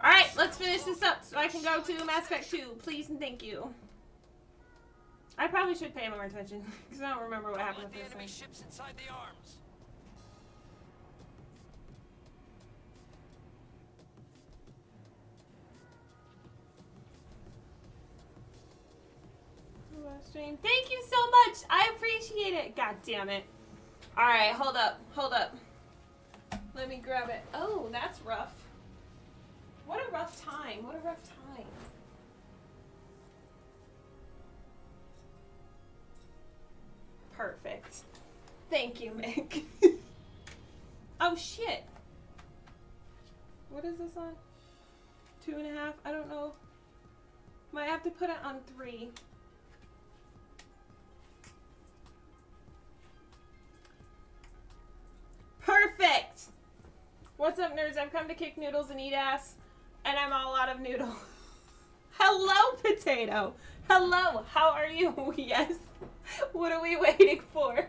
Alright, let's finish this up so I can go to Mass Effect two. Please and thank you. I probably should pay more attention because I don't remember what happened with this enemy ships inside the arms. Stream. Thank you so much. I appreciate it. God damn it. Alright, hold up. Hold up. Let me grab it. Oh, that's rough. What a rough time. What a rough time. Perfect. Thank you, Mick. Oh, shit. What is this on? Two and a half? I don't know. Might have to put it on three. Perfect! What's up, nerds? I've come to kick noodles and eat ass, and I'm all out of noodle. Hello, potato! Hello, how are you? Yes. What are we waiting for?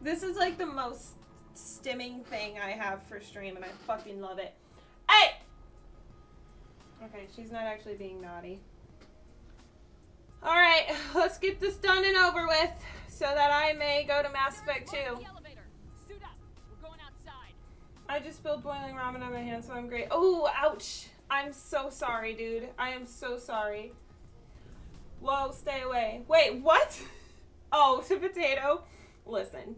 This is like the most stimming thing I have for stream, and I fucking love it. Hey! Okay, she's not actually being naughty. Alright, let's get this done and over with. So that I may go to Mass Effect two. Suit up. We're going outside. I just spilled boiling ramen on my hand, so I'm great. Oh, ouch. I'm so sorry, dude. I am so sorry. Whoa, stay away. Wait, what? Oh, to potato. Listen.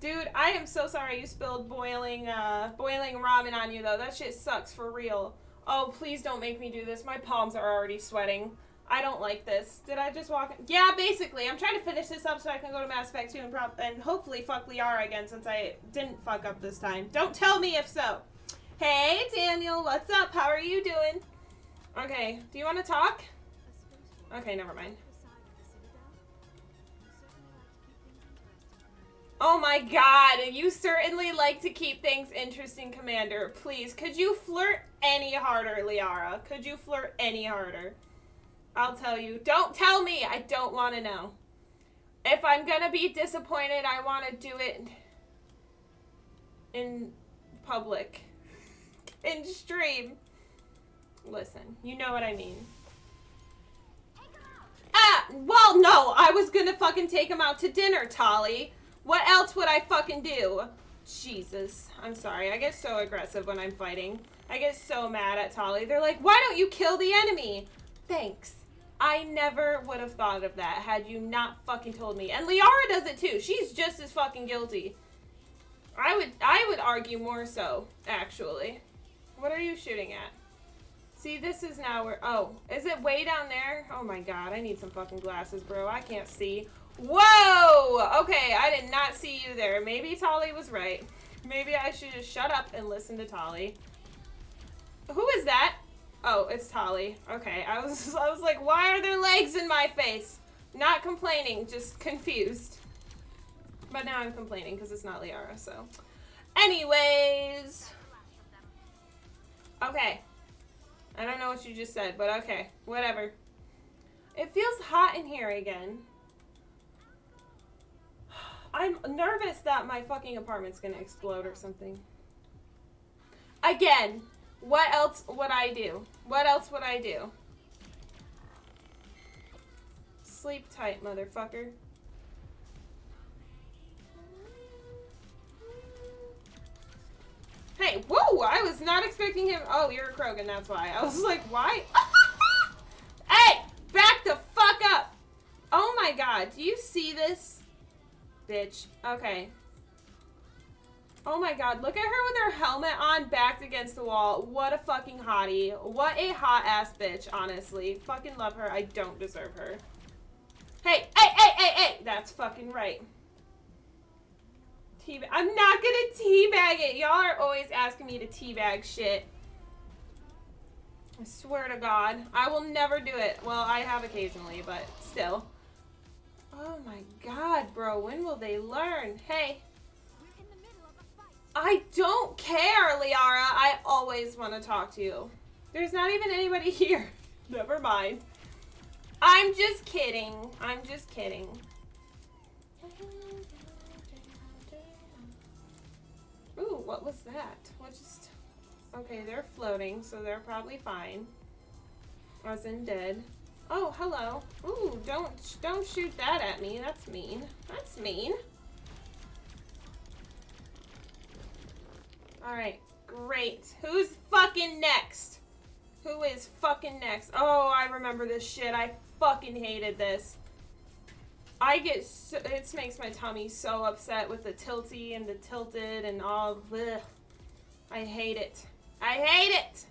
Dude, I am so sorry you spilled boiling, uh, boiling ramen on you, though. That shit sucks, for real. Oh, please don't make me do this. My palms are already sweating. I don't like this. Did I just walk in? Yeah, basically. I'm trying to finish this up so I can go to Mass Effect two and, prob and hopefully fuck Liara again since I didn't fuck up this time. Don't tell me if so. Hey, Daniel. What's up? How are you doing? Okay. Do you want to talk? Okay, never mind. Oh my god. You certainly like to keep things interesting, Commander. Please. Could you flirt any harder, Liara? Could you flirt any harder? I'll tell you. Don't tell me! I don't want to know. If I'm gonna be disappointed, I want to do it in public. In stream. Listen, you know what I mean. Ah! Well, no! I was gonna fucking take him out to dinner, Tali. What else would I fucking do? Jesus. I'm sorry. I get so aggressive when I'm fighting. I get so mad at Tali. They're like, why don't you kill the enemy? Thanks. I never would have thought of that had you not fucking told me. And Liara does it too. She's just as fucking guilty. I would I would argue more so, actually. What are you shooting at? See, this is now where... Oh, is it way down there? Oh my god, I need some fucking glasses, bro. I can't see. Whoa! Okay, I did not see you there. Maybe Tali was right. Maybe I should just shut up and listen to Tali. Who is that? Oh, it's Tali. Okay, I was I was like, why are there legs in my face? Not complaining, just confused. But now I'm complaining because it's not Liara, so. Anyways. Okay. I don't know what you just said, but okay. Whatever. It feels hot in here again. I'm nervous that my fucking apartment's gonna explode or something. Again. What else would I do? What else would I do? Sleep tight, motherfucker. Hey, whoa! I was not expecting him. Oh, you're a Krogan, that's why. I was like, why? Hey! Back the fuck up! Oh my god, do you see this? Bitch. Okay. Oh my god, look at her with her helmet on, backed against the wall. What a fucking hottie. What a hot-ass bitch, honestly. Fucking love her. I don't deserve her. Hey, hey, hey, hey, hey! That's fucking right. Teabag. I'm not gonna teabag it. Y'all are always asking me to teabag shit. I swear to god. I will never do it. Well, I have occasionally, but still. Oh my god, bro. When will they learn? Hey. I don't care, Liara. I always want to talk to you. There's not even anybody here. Never mind. I'm just kidding. I'm just kidding. Ooh, whoa. What was that? What just... Okay, they're floating, so they're probably fine. As in dead. Oh, hello. Ooh, don't, don't shoot that at me. That's mean. That's mean. Alright, great. Who's fucking next? Who is fucking next? Oh, I remember this shit. I fucking hated this. I get so, it makes my tummy so upset with the tilty and the tilted and all. Ugh. I hate it. I hate it!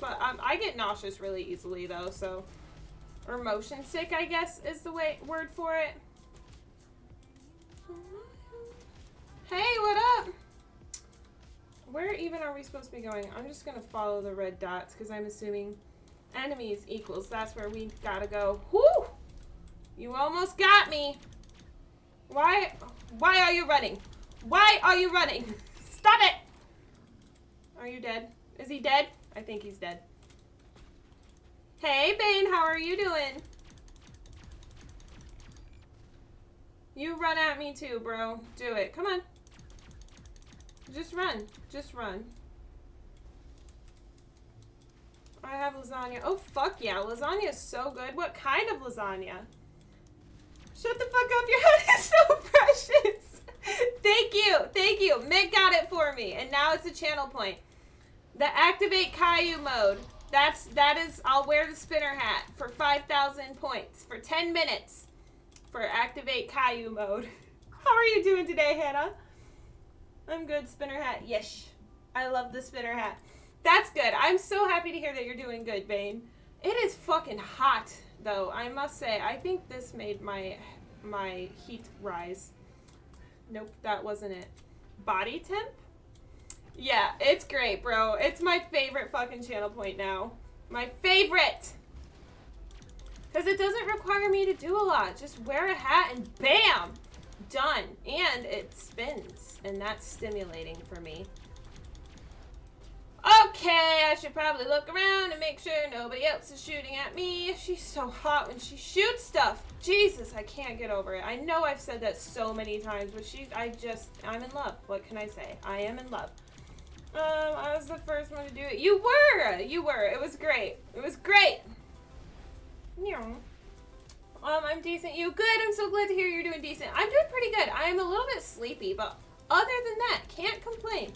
But um, I get nauseous really easily though, so. Or motion sick, I guess, is the way word for it. Hey, what up? Where even are we supposed to be going? I'm just gonna follow the red dots because I'm assuming enemies equals. That's where we gotta go. Whoo! You almost got me. Why? Why are you running? Why are you running? Stop it! Are you dead? Is he dead? I think he's dead. Hey, Bane, how are you doing? You run at me too, bro. Do it. Come on. Just run. Just run. I have lasagna. Oh, fuck yeah. Lasagna is so good. What kind of lasagna? Shut the fuck up. Your head is so precious. Thank you. Thank you. Mick got it for me. And now it's a channel point. The activate Caillou mode. That's, that is, I'll wear the spinner hat for five thousand points for ten minutes for activate Caillou mode. How are you doing today, Hannah? I'm good, spinner hat. Yes. I love the spinner hat. That's good. I'm so happy to hear that you're doing good, Bane. It is fucking hot, though. I must say, I think this made my my heat rise. Nope, that wasn't it. Body temp? Yeah, it's great, bro. It's my favorite fucking channel point now. My favorite! Because it doesn't require me to do a lot. Just wear a hat and bam! Done. And it spins, and that's stimulating for me. Okay, I should probably look around and make sure nobody else is shooting at me. She's so hot when she shoots stuff. Jesus, I can't get over it. I know I've said that so many times, but she, I just, I'm in love. What can I say? I am in love. Um, I was the first one to do it. You were! You were. It was great. It was great! Yeah. Um, I'm decent. You good? I'm so glad to hear you're doing decent. I'm doing pretty good. I'm a little bit sleepy, but other than that, can't complain.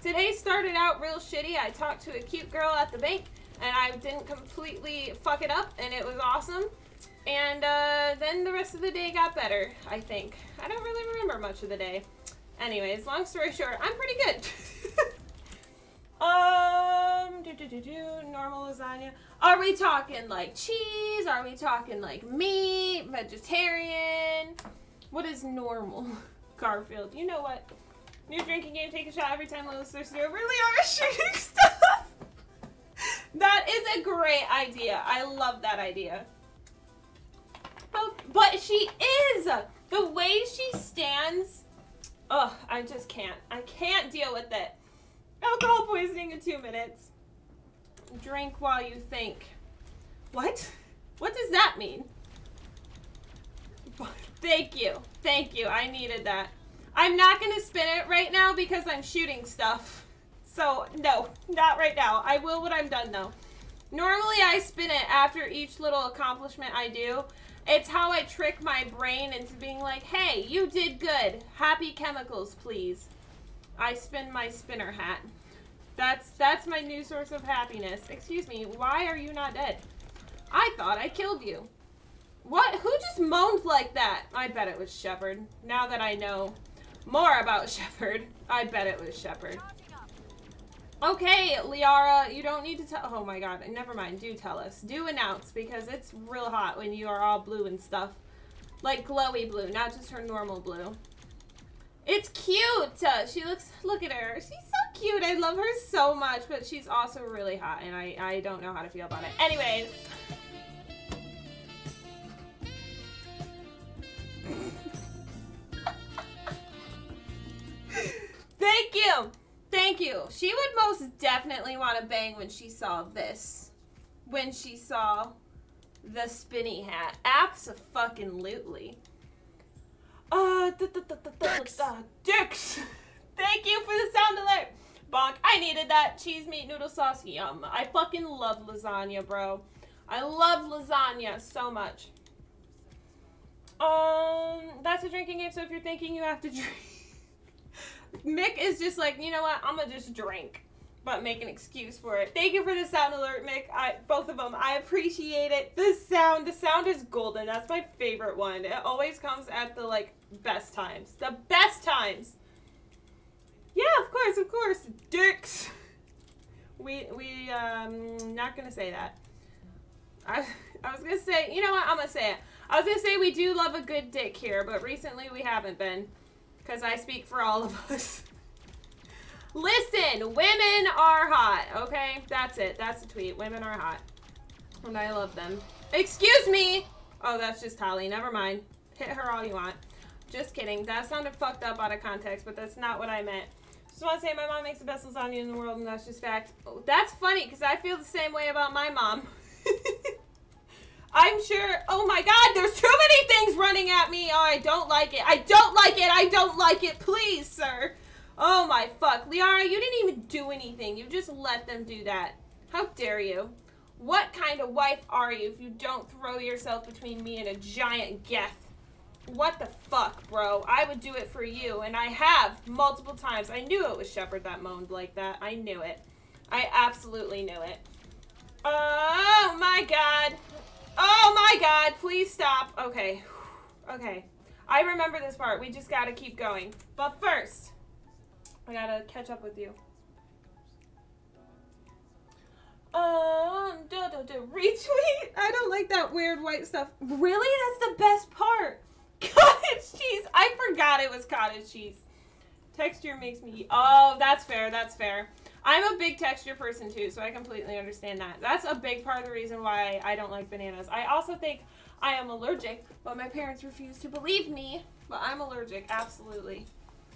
Today started out real shitty. I talked to a cute girl at the bank, and I didn't completely fuck it up, and it was awesome. And uh, then the rest of the day got better, I think. I don't really remember much of the day. Anyways, long story short, I'm pretty good. Um, do do do do, normal lasagna. Are we talking like cheese? Are we talking like meat? Vegetarian? What is normal? Garfield, you know what? New drinking game, take a shot every time Lila's thirsty. Really are shooting stuff! That is a great idea. I love that idea. Oh, but she is! The way she stands, ugh, I just can't. I can't deal with it. Alcohol poisoning in two minutes. Drink while you think. What? What does that mean? Thank you. Thank you. I needed that. I'm not going to spin it right now because I'm shooting stuff. So, no. Not right now. I will when I'm done, though. Normally, I spin it after each little accomplishment I do. It's how I trick my brain into being like, hey, you did good. Happy chemicals, please. I spin my spinner hat. That's that's my new source of happiness. Excuse me, why are you not dead? I thought I killed you. What? Who just moaned like that? I bet it was Shepard. Now that I know more about Shepard, I bet it was Shepard. Okay, Liara, you don't need to tell- oh my god, never mind, do tell us. Do announce, because it's real hot when you are all blue and stuff. Like glowy blue, not just her normal blue. It's cute! Uh, she looks, look at her. She's so cute. I love her so much, but she's also really hot, and I, I don't know how to feel about it. Anyways. Thank you. Thank you. She would most definitely want to bang when she saw this. When she saw the spinny hat. Abso-fucking-lutely. Uh, da, da, da, da, Dicks. Da, da, Dicks. Thank you for the sound alert. Bonk. I needed that cheese meat noodle sauce. Yum. I fucking love lasagna, bro. I love lasagna so much. Um, that's a drinking game, so if you're thinking you have to drink. Mick is just like, you know what? I'm gonna just drink, but make an excuse for it. Thank you for the sound alert, Mick. I, both of them. I appreciate it. The sound, the sound is golden. That's my favorite one. It always comes at the, like, best times. The best times. Yeah, of course, of course. Dicks. We, we, um, not gonna say that. I, I was gonna say, you know what? I'm gonna say it. I was gonna say we do love a good dick here, but recently we haven't been. Because I speak for all of us. Listen, women are hot, okay? That's it. That's the tweet. Women are hot. And I love them. Excuse me! Oh, that's just Tali. Never mind. Hit her all you want. Just kidding. That sounded fucked up out of context, but that's not what I meant. Just want to say my mom makes the best lasagna in the world, and that's just fact. Oh, that's funny, because I feel the same way about my mom. I'm sure, oh my god, there's too many things running at me. Oh, I don't like it. I don't like it. I don't like it. Please, sir. Oh my fuck. Liara, you didn't even do anything. You just let them do that. How dare you? What kind of wife are you if you don't throw yourself between me and a giant Geth? What the fuck, bro? I would do it for you, and I have multiple times. I knew it was Shepard that moaned like that. I knew it. I absolutely knew it. Oh my god. Oh my god, please stop. Okay. Okay. I remember this part. We just gotta keep going. But first, I gotta catch up with you. Um, do, do, do, retweet? I don't like that weird white stuff. Really? That's the best part. Cottage cheese. I forgot it was cottage cheese. Texture makes me... Oh, that's fair. That's fair. I'm a big texture person too, so I completely understand that. That's a big part of the reason why I don't like bananas. I also think I am allergic, but my parents refuse to believe me. But I'm allergic, absolutely.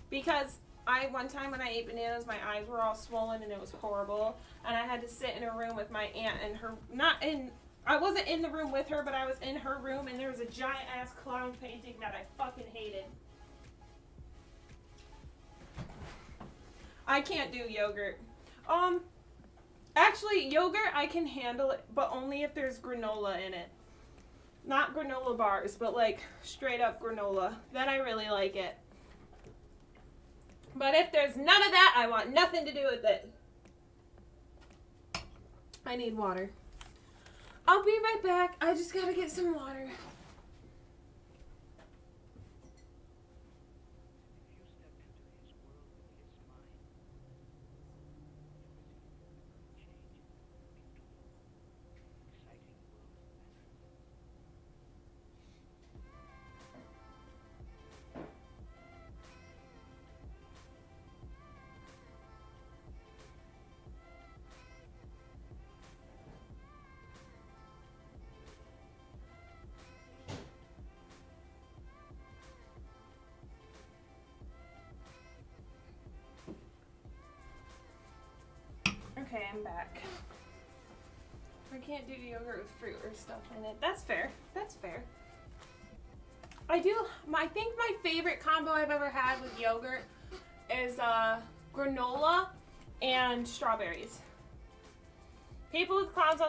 Because I, one time when I ate bananas, my eyes were all swollen and it was horrible. And I had to sit in a room with my aunt and her, not in, I wasn't in the room with her, but I was in her room and there was a giant ass clown painting that I fucking hated. I can't do yogurt. Um, actually, yogurt, I can handle it, but only if there's granola in it. Not granola bars, but like straight up granola. Then I really like it. But if there's none of that, I want nothing to do with it. I need water. I'll be right back. I just gotta get some water. Okay, I'm back. I can't do yogurt with fruit or stuff in it. That's fair. That's fair. I do, I think my favorite combo I've ever had with yogurt is uh, granola and strawberries. People with clowns on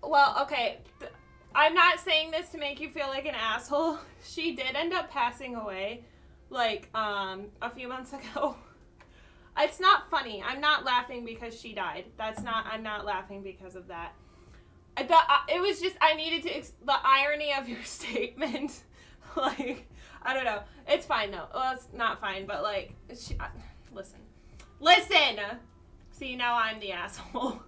the, well, okay, I'm not saying this to make you feel like an asshole. She did end up passing away, like, um, a few months ago. It's not funny. I'm not laughing because she died. That's not, I'm not laughing because of that. I thought, uh, it was just, I needed to, ex the irony of your statement, like, I don't know. It's fine though. Well, it's not fine, but like, she, uh, listen. Listen! See, now I'm the asshole.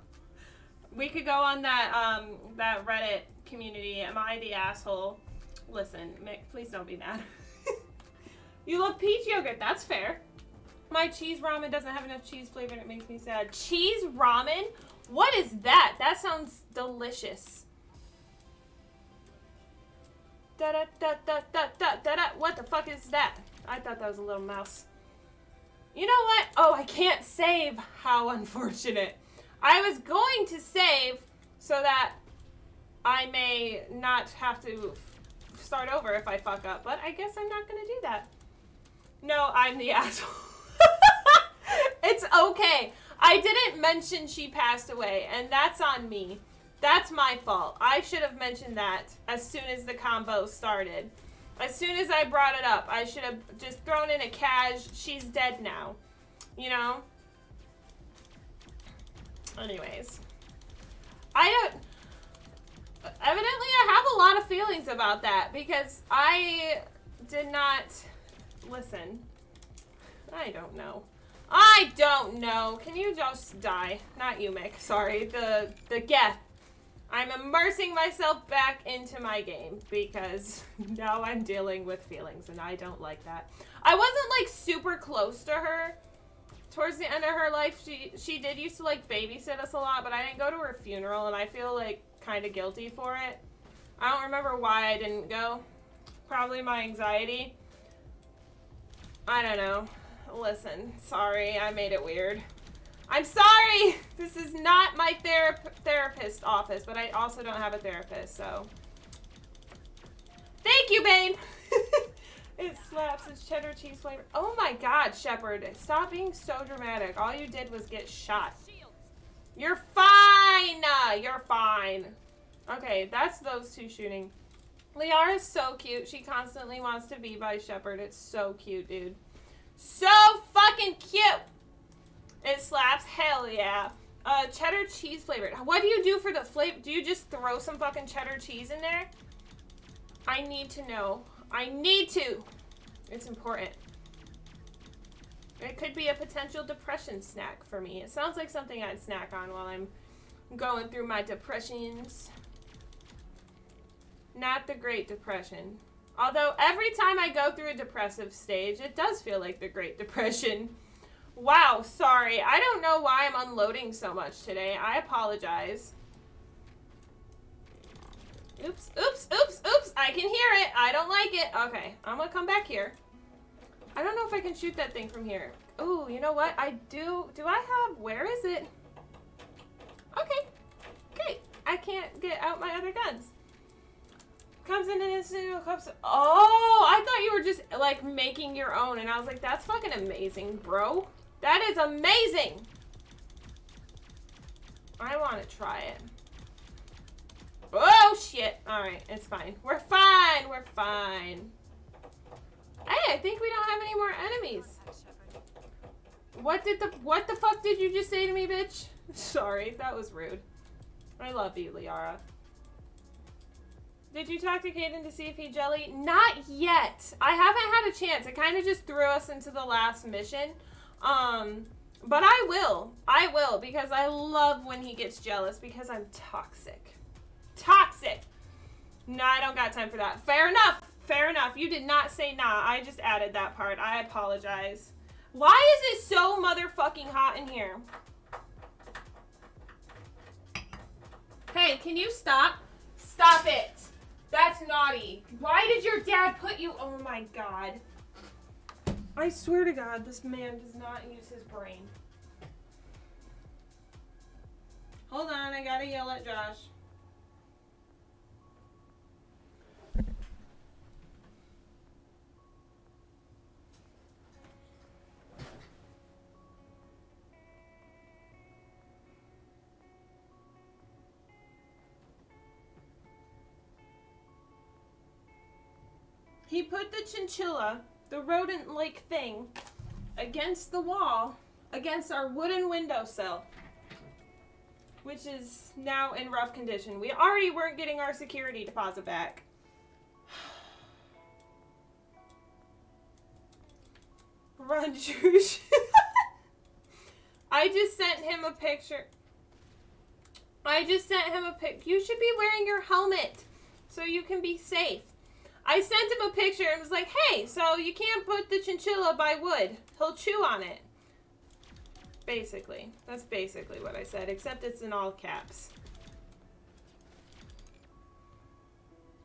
We could go on that, um, that Reddit community, am I the asshole? Listen, Mick, please don't be mad. You love peach yogurt, that's fair. My cheese ramen doesn't have enough cheese flavor and it makes me sad. Cheese ramen? What is that? That sounds delicious. Da da da da da da da da. What the fuck is that? I thought that was a little mouse. You know what? Oh, I can't save. How unfortunate. I was going to save so that I may not have to start over if I fuck up, but I guess I'm not gonna do that. No, I'm the asshole. It's okay. I didn't mention she passed away, and that's on me. That's my fault. I should have mentioned that as soon as the combo started. As soon as I brought it up, I should have just thrown in a cash, she's dead now. You know? Anyways. I don't... Evidently, I have a lot of feelings about that because I did not... Listen. I don't know. I don't know. Can you just die? Not you, Mick. Sorry. The, the Geth. I'm immersing myself back into my game because now I'm dealing with feelings and I don't like that. I wasn't like super close to her. Towards the end of her life, she, she did used to like babysit us a lot, but I didn't go to her funeral and I feel like kind of guilty for it. I don't remember why I didn't go. Probably my anxiety. I don't know. Listen, sorry, I made it weird. I'm sorry! This is not my thera therapist office, but I also don't have a therapist, so. Thank you, Bane! It slaps, it's cheddar cheese flavor. Oh my god, Shepard, stop being so dramatic. All you did was get shot. You're fine! You're fine. Okay, that's those two shooting. Liara is so cute. She constantly wants to be by Shepard. It's so cute, dude. So fucking cute! It slaps. Hell yeah. Uh, cheddar cheese flavored. What do you do for the flavor? Do you just throw some fucking cheddar cheese in there? I need to know. I need to. It's important. It could be a potential depression snack for me. It sounds like something I'd snack on while I'm going through my depressions. Not the Great Depression. Although every time I go through a depressive stage, it does feel like the Great Depression. Wow, sorry. I don't know why I'm unloading so much today. I apologize. Oops, oops, oops, oops. I can hear it. I don't like it. Okay, I'm gonna come back here. I don't know if I can shoot that thing from here. Oh, you know what? I do. Do I have... Where is it? Okay. Great. I can't get out my other guns. Comes in an instant cups. Oh, I thought you were just, like, making your own. And I was like, that's fucking amazing, bro. That is amazing. I want to try it. Oh, shit. All right, it's fine. We're fine. We're fine. Hey, I think we don't have any more enemies. What did the, what the fuck did you just say to me, bitch? Sorry, that was rude. I love you, Liara. Did you talk to Kaidan to see if he jelly? Not yet. I haven't had a chance. It kind of just threw us into the last mission. Um, but I will. I will because I love when he gets jealous because I'm toxic. Toxic. No, I don't got time for that. Fair enough. Fair enough. You did not say nah. I just added that part. I apologize. Why is it so motherfucking hot in here? Hey, can you stop? Stop it. That's naughty. Why did your dad put you? Oh my god. I swear to god, this man does not use his brain. Hold on, I gotta yell at Josh. He put the chinchilla, the rodent-like thing, against the wall, against our wooden windowsill, which is now in rough condition. We already weren't getting our security deposit back. Run, Juge. I just sent him a picture. I just sent him a pic. You should be wearing your helmet so you can be safe. I sent him a picture and was like, hey, so you can't put the chinchilla by wood. He'll chew on it. Basically. That's basically what I said, except it's in all caps.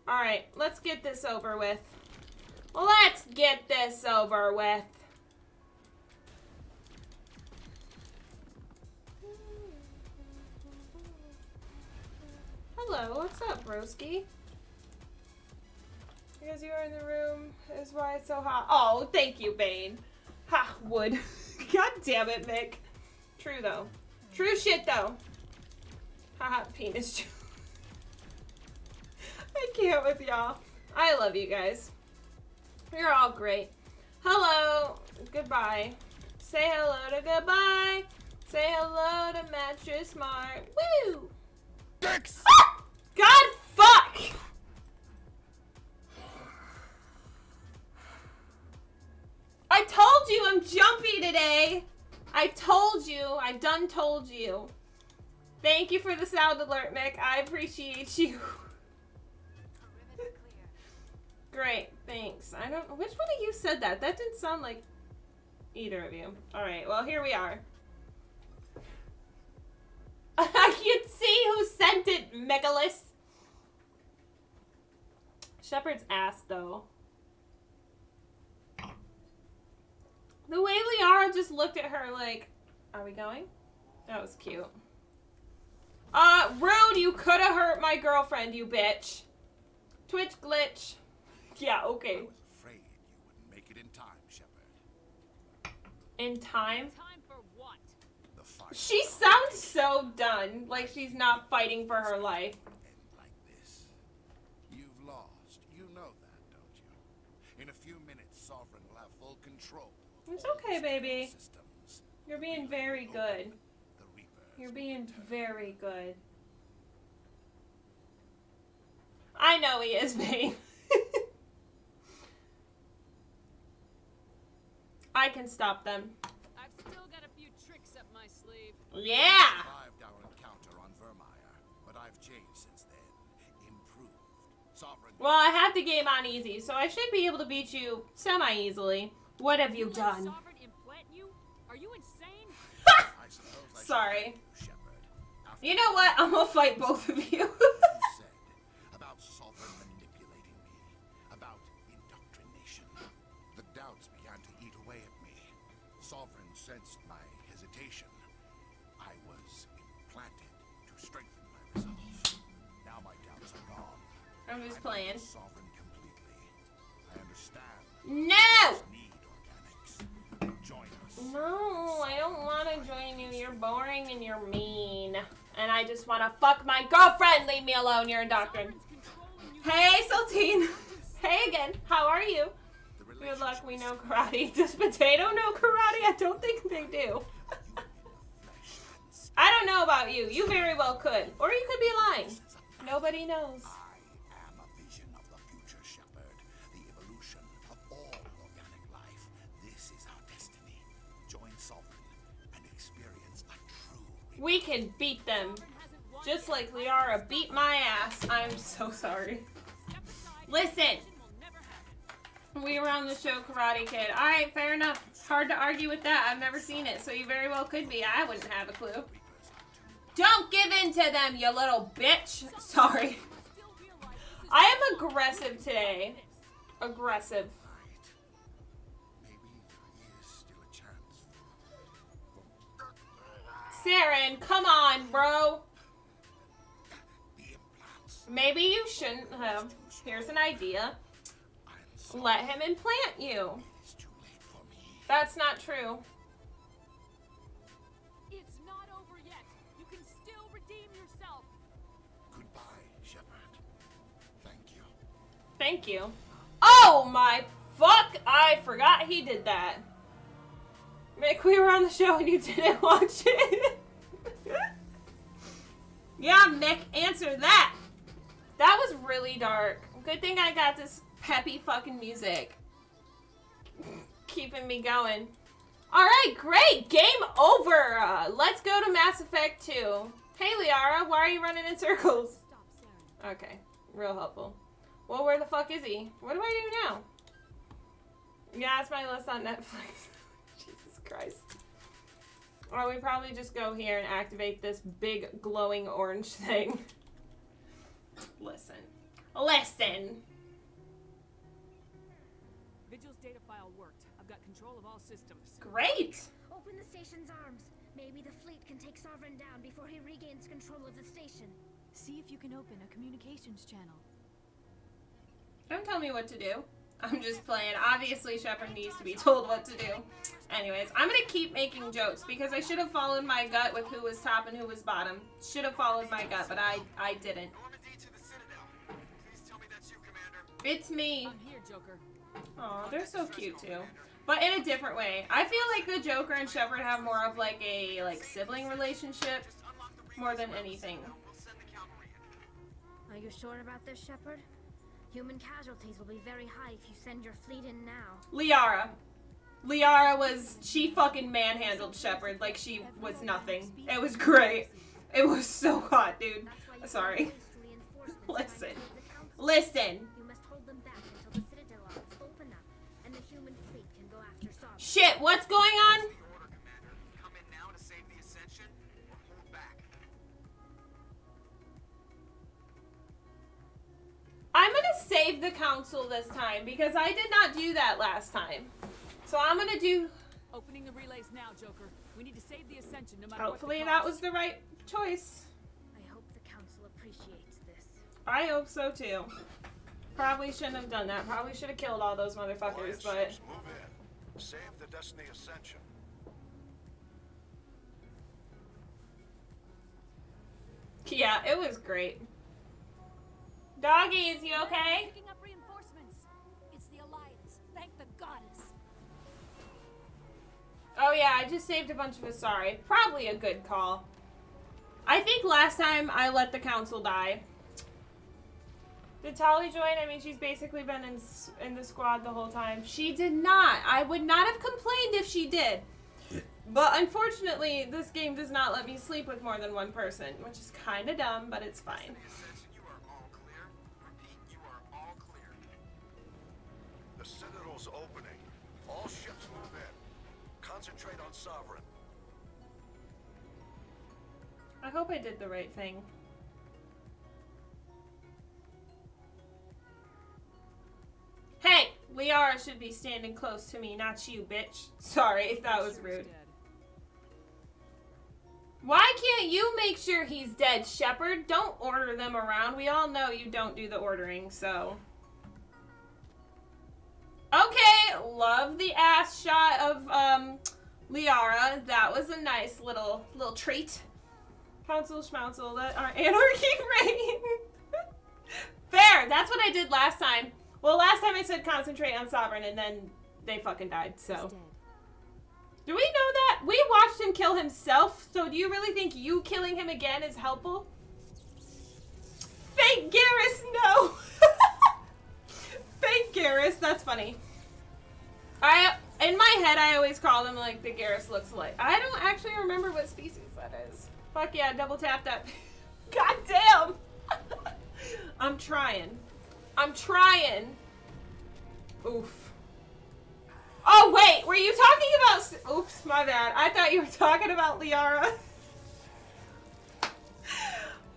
Alright, let's get this over with. Let's get this over with. Hello, what's up, broski? because you're in the room is why it's so hot. Oh, thank you, Bane. Ha, wood. God damn it, Mick. True, though. True shit, though. Haha, penis joke. I can't with y'all. I love you guys. You're all great. Hello. Goodbye. Say hello to goodbye. Say hello to Mattress Mart. Woo! Dicks! Ah! God fuck! I told you I'm jumpy today. I told you. I done told you. Thank you for the sound alert, Mick. I appreciate you. Great, thanks. I don't know which one of you said that. That didn't sound like either of you. Alright, well, here we are. I can see who sent it, Megalus. Shepard's ass, though. The way Liara just looked at her like, are we going? That was cute. Uh, rude, you could have hurt my girlfriend, you bitch. Twitch glitch. Yeah, okay. I was afraid you wouldn't make it in time, Shepard. In time? In time for what? The fight. She sounds so done, like she's not fighting for her life. And like this. You've lost. You know that, don't you? In a few minutes, Sovereign will have full control. It's okay, baby. Systems. You're being very good. The Reapers. You're being very good. I know he is, babe. I can stop them. I've still got a few tricks up my sleeve. Yeah. I survived our encounter on Vermeer, but I've changed since then. Improved. Sovereign. Well, I had the game on easy, so I should be able to beat you semi-easily. What have you, you done? Sovereign implant you? Are you insane? I suppose I sorry. Shepherd. You know what? I'm gonna fight both of you. You said about Sovereign manipulating me, about indoctrination. The doubts began to eat away at me. Sovereign sensed my hesitation. I was implanted to strengthen my resolve. Now my doubts are gone. I'm just playing. Sovereign completely. I understand. No. No, I don't want to join you. You're boring and you're mean. And I just want to fuck my girlfriend. Leave me alone. You're indoctrinated. Hey, Saltine. Hey again. How are you? Good luck. We know karate. Does Potato know karate? I don't think they do. I don't know about you. You very well could. Or you could be lying. Nobody knows. We can beat them, just like Liara beat my ass. I'm so sorry. Listen, we were on the show Karate Kid. All right, fair enough. Hard to argue with that. I've never seen it, so you very well could be. I wouldn't have a clue. Don't give in to them, you little bitch. Sorry. I am aggressive today. Aggressive. Saren, come on, bro. Maybe you shouldn't have. Here's an idea. Let him implant you. That's not true. It's not over yet. You can still redeem yourself. Goodbye, Shepard. Thank you. Thank you. Oh my fuck! I forgot he did that. Mick, we were on the show and you didn't watch it. Yeah, Mick, answer that. That was really dark. Good thing I got this peppy fucking music. Keeping me going. Alright, great. Game over. Uh, let's go to Mass Effect two. Hey, Liara, why are you running in circles? Okay, real helpful. Well, where the fuck is he? What do I do now? Yeah, that's my list on Netflix. Christ. Or we probably just go here and activate this big glowing orange thing. Listen. Listen! Vigil's data file worked. I've got control of all systems. Great! Open the station's arms. Maybe the fleet can take Sovereign down before he regains control of the station. See if you can open a communications channel. Don't tell tell me what to do. I'm just playing. Obviously, Shepard needs to be told what to do. Anyways, I'm going to keep making jokes because I should have followed my gut with who was top and who was bottom. Should have followed my gut, but I, I didn't. Normandy to the Citadel. Please tell me that's you, Commander. It's me. I'm here, Joker. Aw, they're so cute, too. But in a different way. I feel like the Joker and Shepard have more of like a like sibling relationship more than anything. Are you sure about this, Shepard? Human casualties will be very high if you send your fleet in now. Liara. Liara was, she fucking manhandled Shepard like she was nothing. It was great. It was so hot, dude. Sorry. Listen. Listen. Shit, what's going on? Come in now to save the Ascension or hold back. I'm gonna save the council this time because I did not do that last time. So I'm gonna do opening the relays now, Joker. We need to save the Ascension no matter what. Hopefully that was the right choice. I hope the council appreciates this. I hope so too. Probably shouldn't have done that. Probably should have killed all those motherfuckers, but move in. Save the Destiny Ascension. Yeah, it was great. Doggies, you okay? Picking up reinforcements. It's the Alliance. Thank the goddess. Oh yeah, I just saved a bunch of Asari. Probably a good call. I think last time I let the council die. Did Tali join? I mean, she's basically been in in the squad the whole time. She did not. I would not have complained if she did. But unfortunately, this game does not let me sleep with more than one person, which is kind of dumb, but it's fine. The Citadel's opening. All ships move in. Concentrate on Sovereign. I hope I did the right thing. Hey! Liara should be standing close to me, not you, bitch. Sorry if that was rude. Why can't you make sure he's dead, Shepard? Don't order them around. We all know you don't do the ordering, so... Okay, love the ass shot of um, Liara. That was a nice little little treat. Council schmouncil, let our anarchy reign. Fair, that's what I did last time. Well, last time I said concentrate on Sovereign, and then they fucking died, so. Do we know that? We watched him kill himself, so do you really think you killing him again is helpful? Fake Garrus, no! Fake Garrus, that's funny. I in my head I always call them like the Garrus looks alike. I don't actually remember what species that is. Fuck yeah, double tap that. God damn. I'm trying. I'm trying. Oof. Oh wait, were you talking about? Oops, my bad. I thought you were talking about Liara.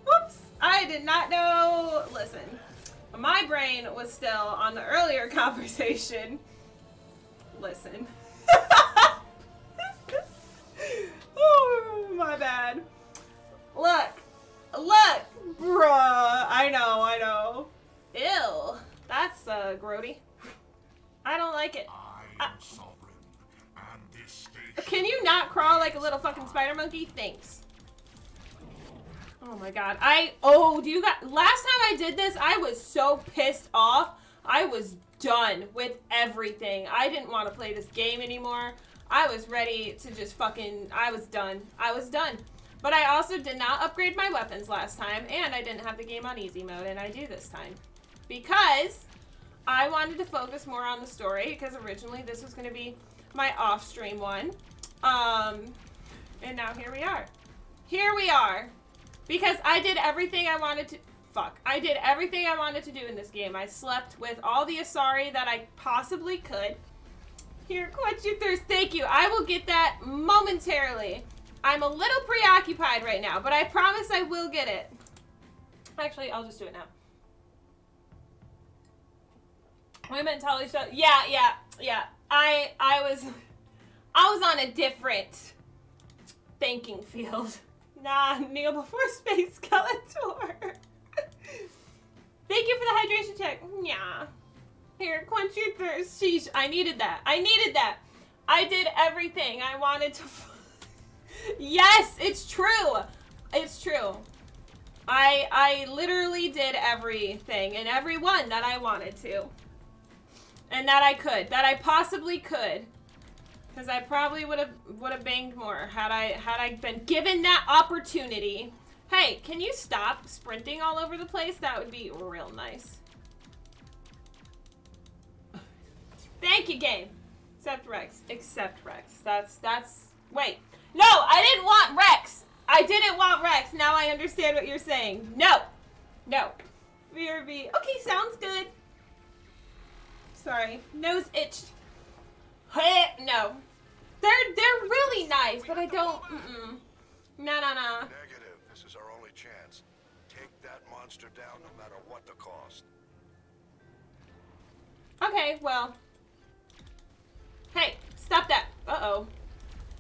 Whoops. I did not know. Listen. My brain was still on the earlier conversation. Listen. Oh, my bad. Look. Look. Bruh. I know, I know. Ew. That's, uh, grody. I don't like it. I am Sovereign, and this station. Can you not crawl like a little fucking spider monkey? Thanks. Oh my god. I, oh, do you got, last time I did this, I was so pissed off. I was done with everything. I didn't want to play this game anymore. I was ready to just fucking, I was done. I was done. But I also did not upgrade my weapons last time, and I didn't have the game on easy mode, and I do this time. Because I wanted to focus more on the story, because originally this was going to be my off-stream one. Um, and now here we are. Here we are. Because I did everything I wanted to... Fuck. I did everything I wanted to do in this game. I slept with all the Asari that I possibly could. Here, quench your thirst. Thank you. I will get that momentarily. I'm a little preoccupied right now, but I promise I will get it. Actually, I'll just do it now. I meant Tali show. Yeah, yeah, yeah. I, I was... I was on a different thinking field. Nah, kneel before Space Skeletor. Thank you for the hydration check. Yeah. here, quench your thirst. Sheesh, I needed that. I needed that. I did everything I wanted to. Yes, it's true. It's true. I I literally did everything and everyone that I wanted to. And that I could. That I possibly could. Because I probably would have would have banged more had I had I been given that opportunity. Hey, can you stop sprinting all over the place? That would be real nice. Thank you, game. Except Rex. Except Rex. That's that's wait. No, I didn't want Rex! I didn't want Rex. Now I understand what you're saying. No. No. V R B. Okay, sounds good. Sorry. Nose itched. No. They're they're really nice, but I don't mm-mm. No no no. Negative. This is our only chance. Take that monster down no matter what the cost. Okay, well. Hey, stop that. Uh-oh.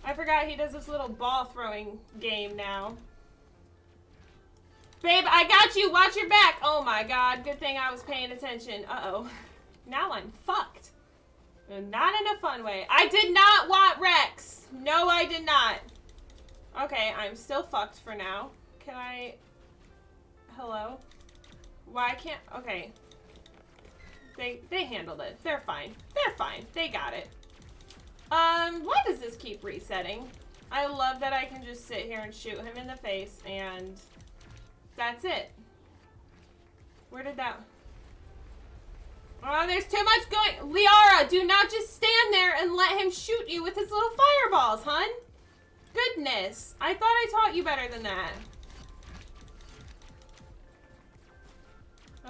I forgot he does this little ball throwing game now. Babe, I got you. Watch your back. Oh my god. Good thing I was paying attention. Uh-oh. Now I'm fucked. Not in a fun way. I did not want Rex. No, I did not. Okay, I'm still fucked for now. Can I... Hello? Why can't... Okay. They, they handled it. They're fine. They're fine. They got it. Um, why does this keep resetting? I love that I can just sit here and shoot him in the face and that's it. Where did that... Oh, there's too much going... Liara, do not just stand there and let him shoot you with his little fireballs, hun. Goodness. I thought I taught you better than that.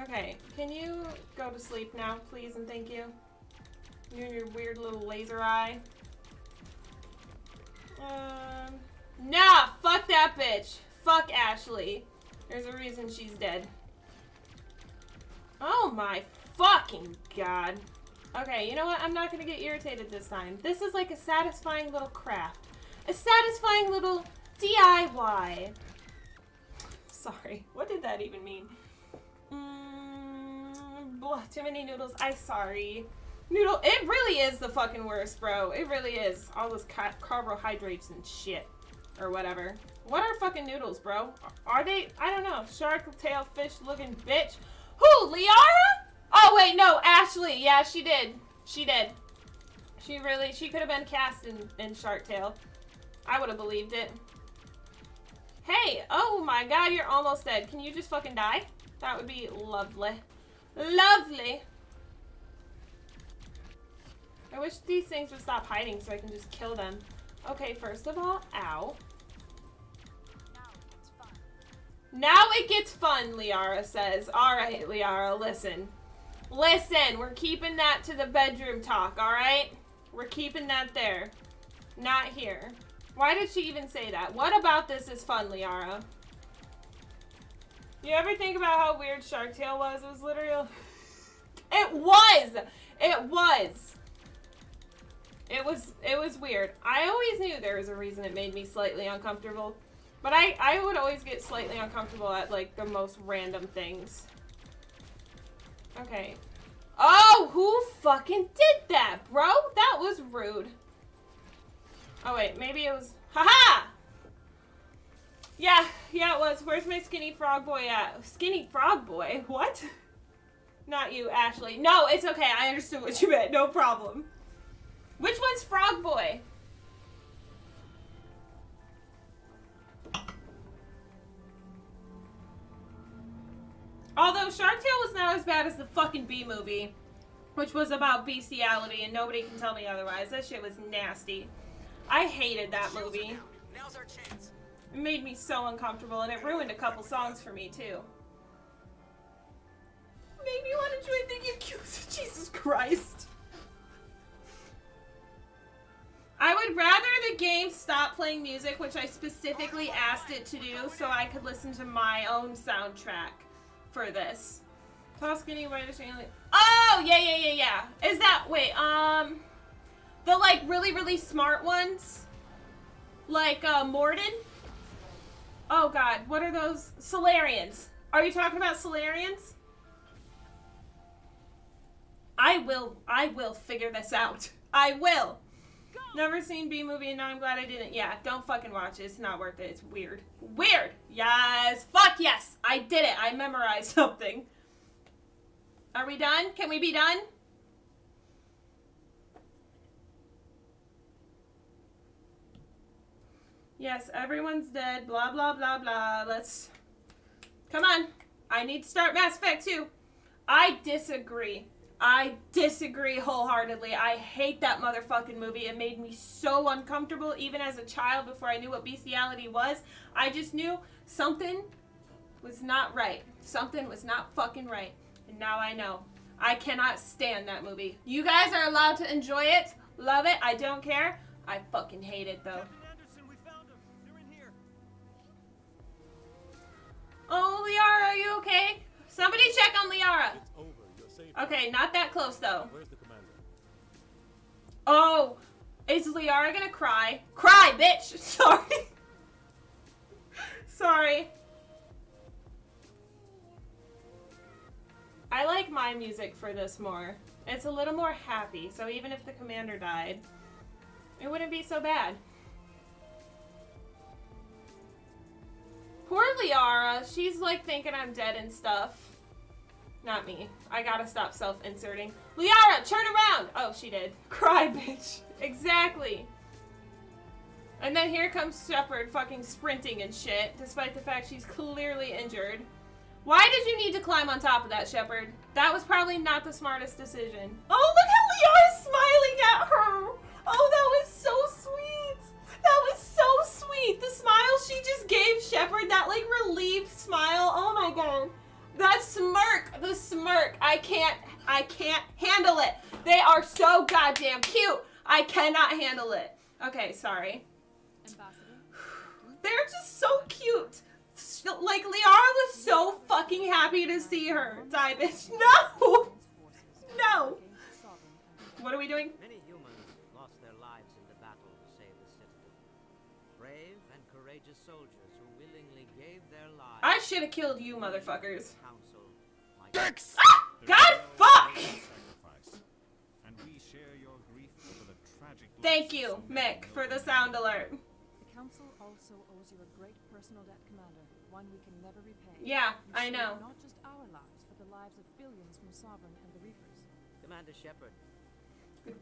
Okay, can you go to sleep now, please, and thank you? You and your weird little laser eye. Um, nah, fuck that bitch. Fuck Ashley. There's a reason she's dead. Oh my fucking god. Okay, you know what? I'm not gonna get irritated this time. This is like a satisfying little craft. A satisfying little D I Y. Sorry, what did that even mean? Mm, blah, too many noodles. I'm sorry. Noodle. It really is the fucking worst, bro. It really is. All those ca carbohydrates and shit. Or whatever. What are fucking noodles, bro? Are they? I don't know. Shark tail fish looking bitch. Who? Liara? Oh, wait. No. Ashley. Yeah, she did. She did. She really. She could have been cast in, in Shark Tale. I would have believed it. Hey. Oh, my god. You're almost dead. Can you just fucking die? That would be lovely. Lovely. I wish these things would stop hiding so I can just kill them. Okay, first of all, ow. Now it gets fun. Now it gets fun, Liara says. Alright, Liara, listen. Listen, we're keeping that to the bedroom talk, alright? We're keeping that there. Not here. Why did she even say that? What about this is fun, Liara? You ever think about how weird Shark Tale was? It was literally... It was! It was! It was it was weird. I always knew there was a reason it made me slightly uncomfortable. But I, I would always get slightly uncomfortable at, like, the most random things. Okay. Oh, who fucking did that, bro? That was rude. Oh, wait. Maybe it was... Ha-ha! Yeah. Yeah, it was. Where's my skinny frog boy at? Skinny frog boy? What? Not you, Ashley. No, it's okay. I understood what you meant. No problem. Which one's Frog Boy? Although Shark Tale was not as bad as the fucking Bee Movie, which was about bestiality, and nobody can tell me otherwise. That shit was nasty. I hated that movie. Now's our chance. It made me so uncomfortable, and it ruined a couple songs for me too. Made me want to join the accused. Jesus Christ. I would rather the game stop playing music, which I specifically asked it to do, so I could listen to my own soundtrack for this. Tall, skinny, whitish, alien. Oh, yeah, yeah, yeah, yeah. Is that, wait, um, the, like, really, really smart ones? Like, uh, Morden? Oh, God, what are those? Solarians. Are you talking about Solarians? I will, I will figure this out. I will. Go. Never seen B movie and now I'm glad I didn't. Yeah, don't fucking watch it. It's not worth it. It's weird. Weird. Yes. Fuck yes. I did it. I memorized something. Are we done? Can we be done? Yes, everyone's dead. Blah, blah, blah, blah. Let's... Come on. I need to start Mass Effect too. I disagree. I disagree wholeheartedly. I hate that motherfucking movie. It made me so uncomfortable, even as a child, before I knew what bestiality was. I just knew something was not right. Something was not fucking right. And now I know. I cannot stand that movie. You guys are allowed to enjoy it. Love it. I don't care. I fucking hate it, though. Oh, Liara, are you okay? Somebody check on Liara. Okay, not that close, though. Where's the commander? Oh, is Liara gonna cry? Cry, bitch! Sorry. Sorry. I like my music for this more. It's a little more happy, so even if the commander died, it wouldn't be so bad. Poor Liara, she's like thinking I'm dead and stuff. Not me. I gotta stop self-inserting. Liara, turn around! Oh, she did. Cry, bitch. Exactly. And then here comes Shepard fucking sprinting and shit, despite the fact she's clearly injured. Why did you need to climb on top of that, Shepard? That was probably not the smartest decision. Oh, look how Liara's smiling at her! Oh, that was so sweet! That was so sweet! The smile she just gave Shepard, that, like, relieved smile. Oh my god. That smirk! The smirk! I can't, I can't handle it! They are so goddamn cute! I cannot handle it. Okay, sorry. They're just so cute! Like, Liara was so fucking happy to see her. Die, bitch. No! No! What are we doing? Soldiers who willingly gave their lives. I should have killed you, motherfuckers. Dicks! Ah! God fuck! And we share your grief for the tragic. Thank you, Mick, for the sound alert. The council also owes you a great personal debt, Commander. One we can never repay. Yeah, I know. Not just our lives, but the lives of billions from Sovereign and the Reapers. Commander Shepard.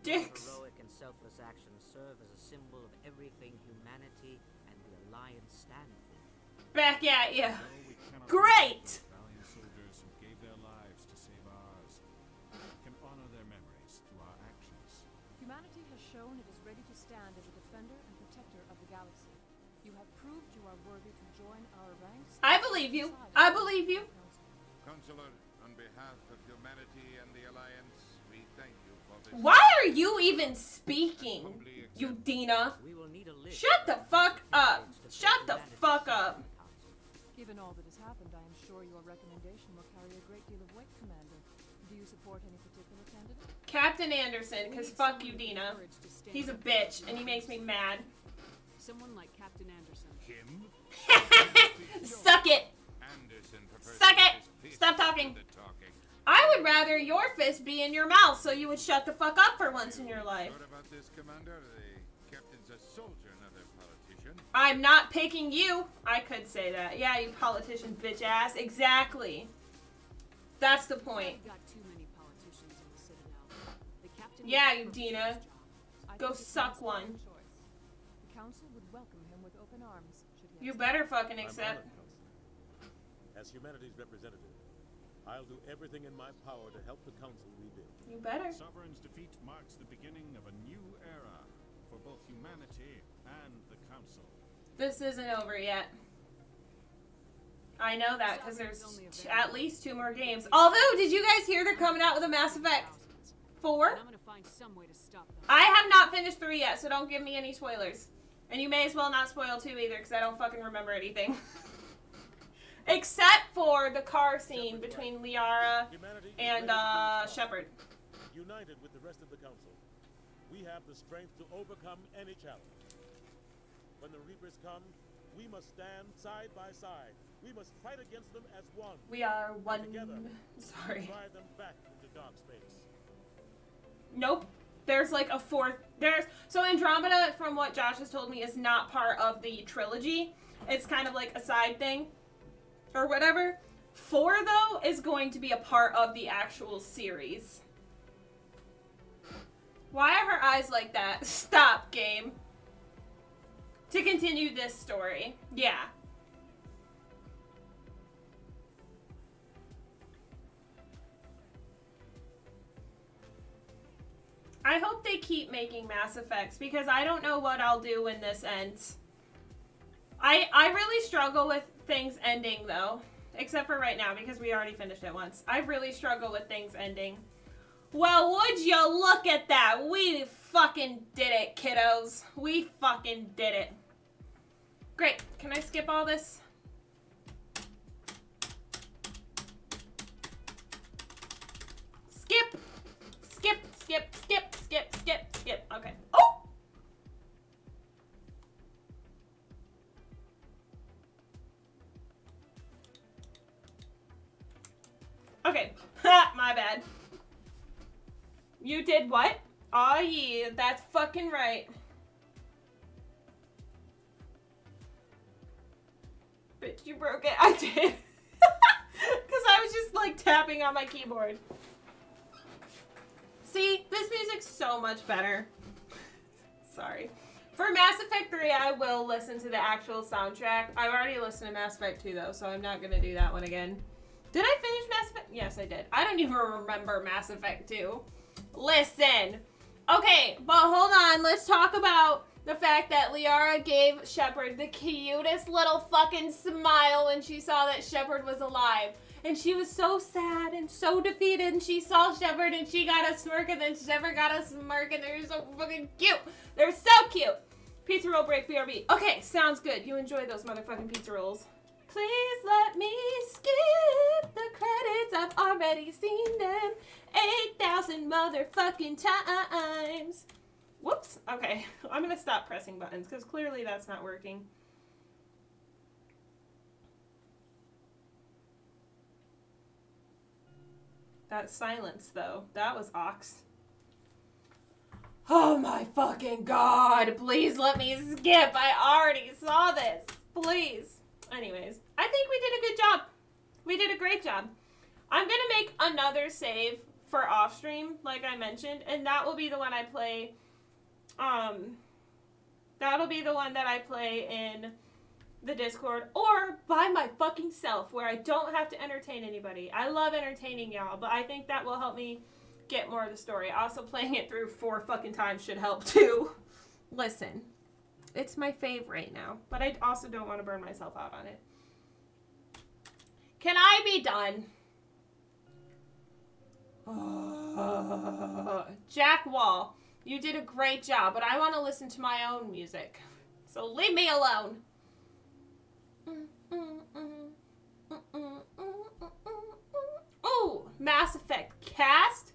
Dicks. Heroic and selfless actions serve as a symbol of everything humanity. Alliance stand for. Back at you. Great! Valiant soldiers who gave their lives to save ours can honor their memories through our actions. Humanity has shown it is ready to stand as a defender and protector of the galaxy. You have proved you are worthy to join our ranks. I believe you. I believe you. Consular, on behalf of humanity and the Alliance, we thank you for this. Why are you even speaking, you Dina? Shut the fuck up! Shut the fuck up! Given all that has happened, I am sure your recommendation will carry a great deal of weight, Commander. Do you support any particular candidate? Captain Anderson, because fuck you, Dina. He's a bitch, and he makes me mad. Someone like Captain Anderson. Him? Suck it! Suck it! Stop talking! I would rather your fist be in your mouth, so you would shut the fuck up for once in your life. What about this, Commander? The captain's a soldier. I'm not picking you. I could say that. Yeah, you politician bitch ass. Exactly. That's the point. I've got too many politicians in the Citadel. The captain yeah, you Dina. Go suck one. The council would welcome him with open arms. You better fucking accept. As humanity's representative, I'll do everything in my power to help the council rebuild. You better. Sovereign's defeat marks the beginning of a new era for both humanity and the council. This isn't over yet. I know that because there's t at least two more games. Although, did you guys hear they're coming out with a Mass Effect four? I have not finished three yet, so don't give me any spoilers. And you may as well not spoil two either because I don't fucking remember anything. Except for the car scene between Liara and uh, Shepard. United with the rest of the council, we have the strength to overcome any challenge. When the Reapers come, we must stand side by side. We must fight against them as one. We are one. Together, sorry. Drive them back into dark space. Nope. There's like a fourth. There's so Andromeda, from what Josh has told me, is not part of the trilogy. It's kind of like a side thing or whatever. Four, though, is going to be a part of the actual series. Why are her eyes like that? Stop, game. To continue this story. Yeah. I hope they keep making Mass Effects, because I don't know what I'll do when this ends. I, I really struggle with things ending, though. Except for right now, because we already finished it once. I really struggle with things ending. Well, would you look at that? We fucking did it, kiddos. We fucking did it. Great. Can I skip all this? Skip. Skip, skip, skip, skip, skip, skip. Okay. Oh! Okay. Ha! My bad. You did what? Aw, yeah, that's fucking right. Bitch, you broke it. I did. Because I was just, like, tapping on my keyboard. See? This music's so much better. Sorry. For Mass Effect three, I will listen to the actual soundtrack. I've already listened to Mass Effect two, though, so I'm not going to do that one again. Did I finish Mass Effect? Yes, I did. I don't even remember Mass Effect two. Listen. Okay, but hold on. Let's talk about the fact that Liara gave Shepard the cutest little fucking smile when she saw that Shepard was alive. And she was so sad and so defeated, and she saw Shepard and she got a smirk, and then Shepard got a smirk, and they're so fucking cute. They're so cute. Pizza roll break, B R B. Okay, sounds good. You enjoy those motherfucking pizza rolls. Please let me skip the credits, I've already seen them eight thousand motherfucking times. Whoops, okay, I'm gonna stop pressing buttons because clearly that's not working. That silence though, that was ox. Oh my fucking god, please let me skip, I already saw this, please. Anyways, I think we did a good job. We did a great job. I'm going to make another save for off stream, like I mentioned, and that will be the one I play. Um, that'll be the one that I play in the Discord or by my fucking self, where I don't have to entertain anybody. I love entertaining y'all, but I think that will help me get more of the story. Also, playing it through four fucking times should help too. Listen. It's my fave right now, but I also don't want to burn myself out on it. Can I be done? Oh. Jack Wall, you did a great job, but I want to listen to my own music. So leave me alone. Oh, Mass Effect cast.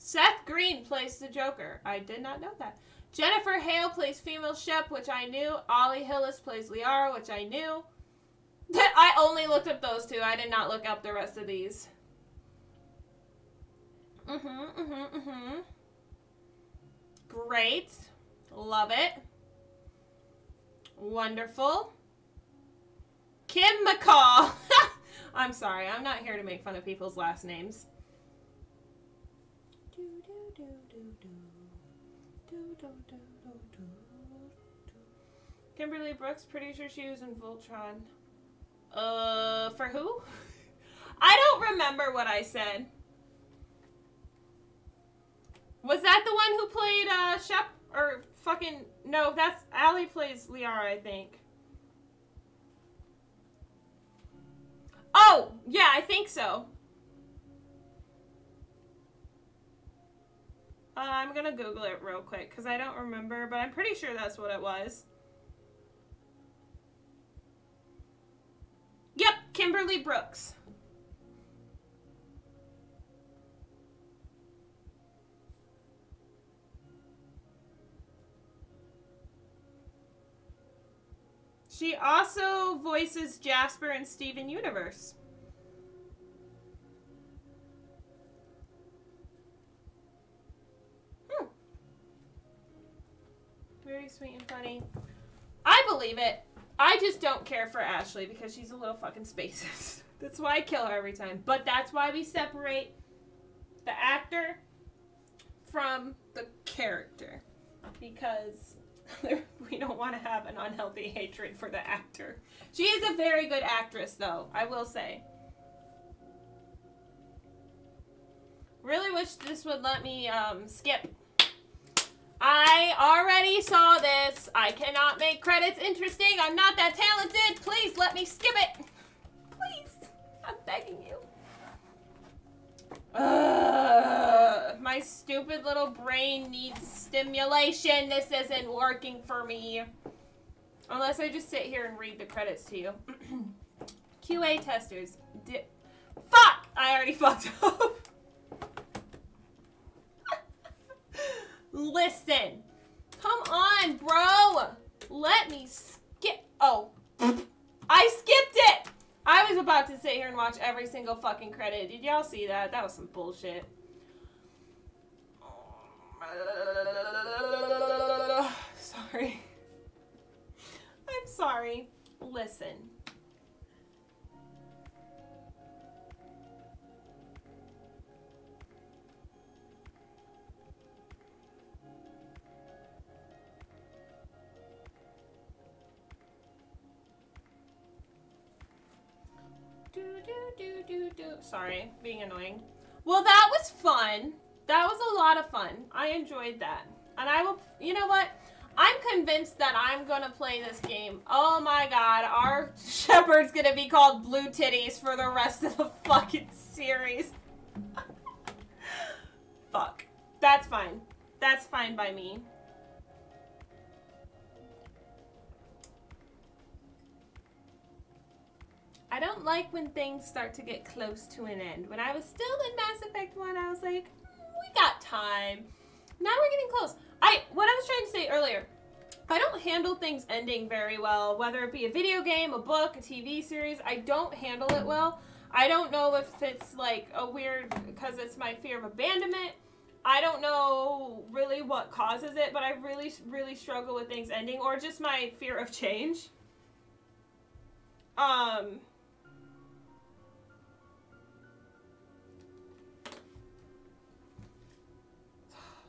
Seth Green plays the Joker. I did not know that. Jennifer Hale plays female Shep, which I knew. Ollie Hillis plays Liara, which I knew. I only looked up those two. I did not look up the rest of these. Mm-hmm, mm-hmm, mm-hmm. Great. Love it. Wonderful. Kim McCall. I'm sorry. I'm not here to make fun of people's last names. Kimberly Brooks, pretty sure she was in Voltron. Uh, for who? I don't remember what I said. Was that the one who played, uh, Shep? Or fucking, no, that's, Allie plays Liara, I think. Oh, yeah, I think so. Uh, I'm gonna Google it real quick because I don't remember, but I'm pretty sure that's what it was. Yep, Kimberly Brooks. She also voices Jasper in Steven Universe. sweet and funny. I believe it. I just don't care for Ashley because she's a little fucking spaces. That's why I kill her every time. But that's why we separate the actor from the character. Because we don't want to have an unhealthy hatred for the actor. She is a very good actress, though, I will say. Really wish this would let me um, skip. I already saw this. I cannot make credits interesting. I'm not that talented. Please let me skip it. Please. I'm begging you. Ugh, my stupid little brain needs stimulation. This isn't working for me. Unless I just sit here and read the credits to you. Q A testers. Di- Fuck! I already fucked up. Listen. Come on, bro. Let me skip. Oh. I skipped it. I was about to sit here and watch every single fucking credit. Did y'all see that? That was some bullshit. Sorry. I'm sorry. Listen. Do, do, do, do, do. Sorry, being annoying. Well, that was fun. That was a lot of fun. I enjoyed that. And I will, you know what? I'm convinced that I'm gonna play this game. Oh my god, our Shepherd's gonna be called Blue Titties for the rest of the fucking series. Fuck. That's fine. That's fine by me. I don't like when things start to get close to an end. When I was still in Mass Effect one, I was like, we got time. Now we're getting close. I what I was trying to say earlier, I don't handle things ending very well, whether it be a video game, a book, a T V series. I don't handle it well. I don't know if it's like a weird, because it's my fear of abandonment. I don't know really what causes it, but I really, really struggle with things ending, or just my fear of change. Um...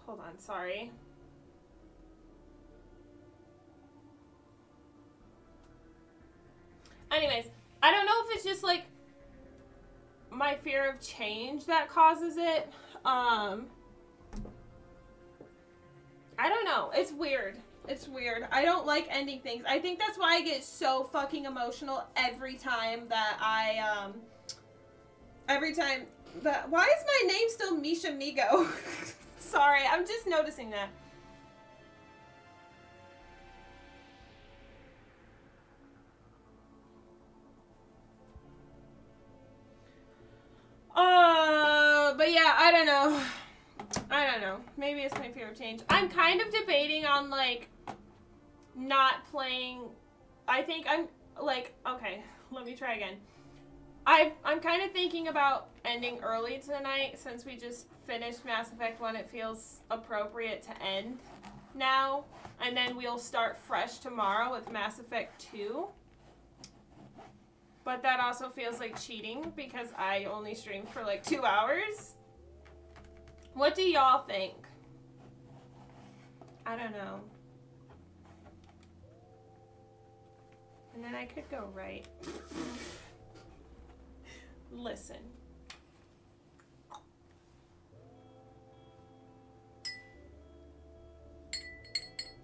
Hold on, sorry. Anyways, I don't know if it's just like my fear of change that causes it. Um, I don't know. It's weird. It's weird. I don't like ending things. I think that's why I get so fucking emotional every time that I, um, every time that, why is my name still Misha Migo? Sorry, I'm just noticing that. Uh, but yeah, I don't know. I don't know. Maybe it's my fear of change. I'm kind of debating on, like, not playing... I think I'm, like... Okay, let me try again. I've, I'm kind of thinking about ending early tonight, since we just finished Mass Effect one. It feels appropriate to end now, and then we'll start fresh tomorrow with Mass Effect two. But that also feels like cheating, because I only streamed for like two hours. What do y'all think? I don't know. And then I could go right. Listen.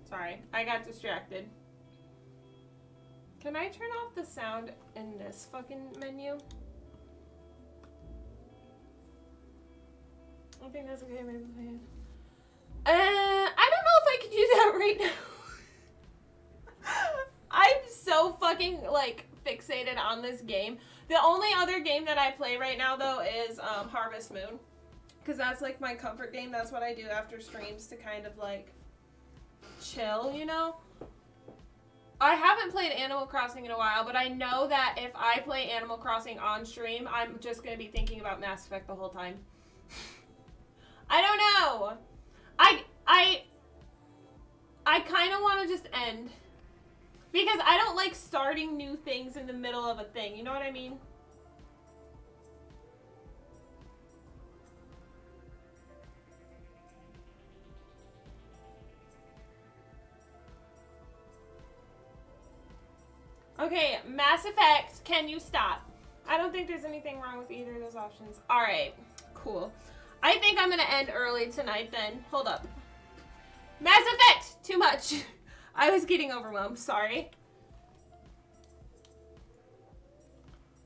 Sorry, I got distracted. Can I turn off the sound in this fucking menu? I think that's okay, maybe. Uh, I don't know if I could do that right now. I'm so fucking, like, fixated on this game. The only other game that I play right now, though, is um, Harvest Moon. Because that's, like, my comfort game. That's what I do after streams to kind of, like, chill, you know? I haven't played Animal Crossing in a while, but I know that if I play Animal Crossing on stream, I'm just going to be thinking about Mass Effect the whole time. I don't know. I I I I kind of want to just end. Because I don't like starting new things in the middle of a thing. You know what I mean? Okay, Mass Effect, can you stop? I don't think there's anything wrong with either of those options. All right, cool. I think I'm gonna end early tonight then. Hold up. Mass Effect, too much. I was getting overwhelmed, sorry.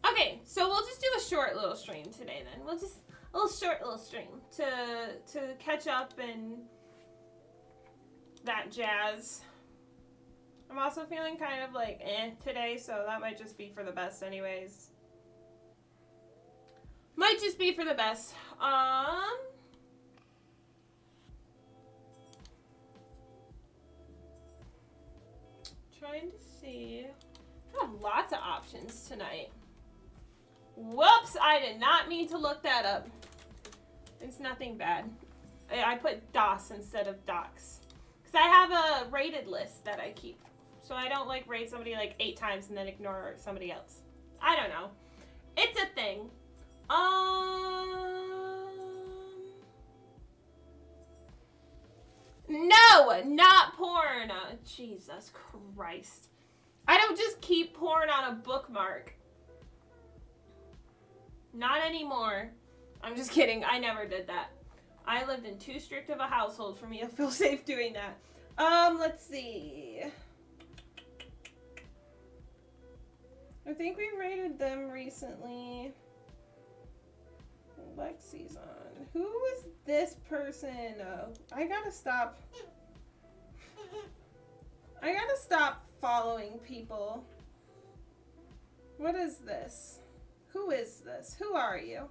Okay, so we'll just do a short little stream today then. We'll just, a little short little stream to, to catch up and that jazz. I'm also feeling kind of like eh today, so that might just be for the best anyways. Might just be for the best. Um... Trying to see. I have lots of options tonight. Whoops, I did not mean to look that up. It's nothing bad. I put DOS instead of docs. Because I have a rated list that I keep. So I don't like rate somebody like eight times and then ignore somebody else. I don't know. It's a thing. Um... No, not porn. Oh, Jesus Christ. I don't just keep porn on a bookmark. Not anymore. I'm just kidding. I never did that. I lived in too strict of a household for me to feel safe doing that. Um, let's see. I think we rated them recently. Lexi's on. Who is this person? Oh, I gotta stop. I gotta stop following people. What is this? Who is this? Who are you?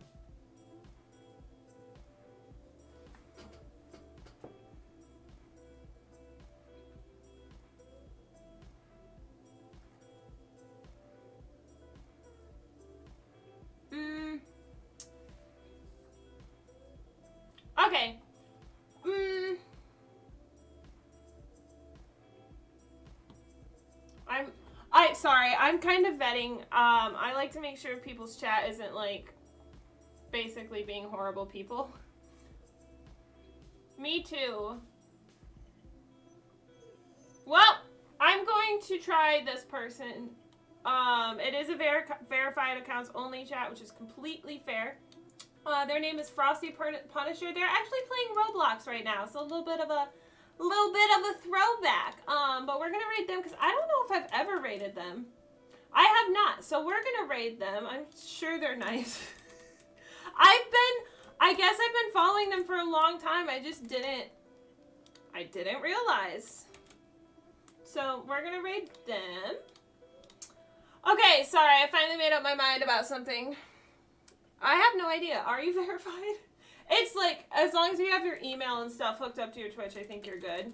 Mm. Okay. Mm. I'm, I, sorry, I'm kind of vetting. Um, I like to make sure people's chat isn't, like, basically being horrible people. Me too. Well, I'm going to try this person. Um, it is a ver verified accounts only chat, which is completely fair. Uh, their name is Frosty Punisher. They're actually playing Roblox right now, so a little bit of a, a little bit of a throwback. Um, but we're gonna rate them because I don't know if I've ever rated them. I have not, so we're gonna rate them. I'm sure they're nice. I've been, I guess I've been following them for a long time. I just didn't, I didn't realize. So we're gonna rate them. Okay, sorry, I finally made up my mind about something. I have no idea. Are you verified? It's like, as long as you have your email and stuff hooked up to your Twitch, I think you're good.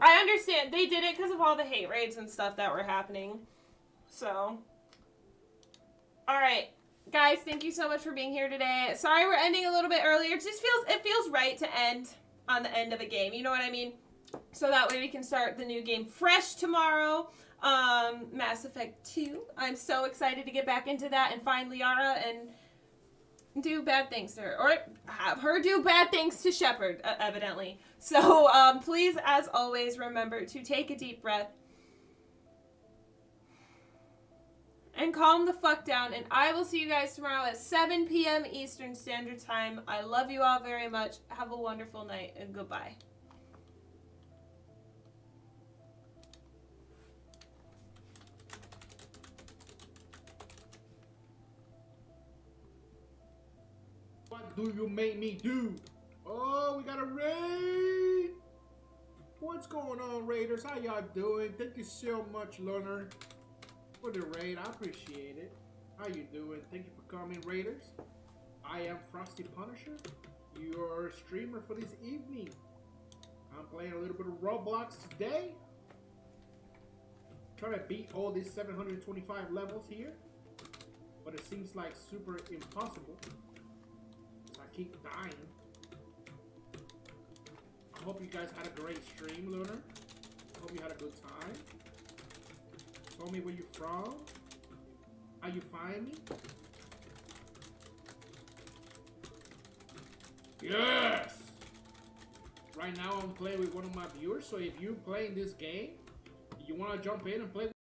I understand. They did it because of all the hate raids and stuff that were happening. So. Alright. Guys, thank you so much for being here today. Sorry we're ending a little bit earlier. It just feels, it feels right to end on the end of a game. You know what I mean? So that way we can start the new game fresh tomorrow. Um, Mass Effect two. I'm so excited to get back into that and find Liara and do bad things to her. Or have her do bad things to Shepard, uh, evidently. So, um, please, as always, remember to take a deep breath. And calm the fuck down. And I will see you guys tomorrow at seven P M Eastern Standard Time. I love you all very much. Have a wonderful night and goodbye. What do you make me do? Oh, we got a raid! What's going on, raiders? How y'all doing? Thank you so much, Leonard, for the raid. I appreciate it. How you doing? Thank you for coming, raiders. I am Frosty Punisher, your streamer for this evening. I'm playing a little bit of Roblox today. Trying to beat all these seven hundred twenty-five levels here, but it seems like super impossible. Keep dying. hope you guys had a great stream, Lunar. Hope you had a good time. Tell me where you from. How you find me? Yes! Right now I'm playing with one of my viewers, so if you're playing this game, you want to jump in and play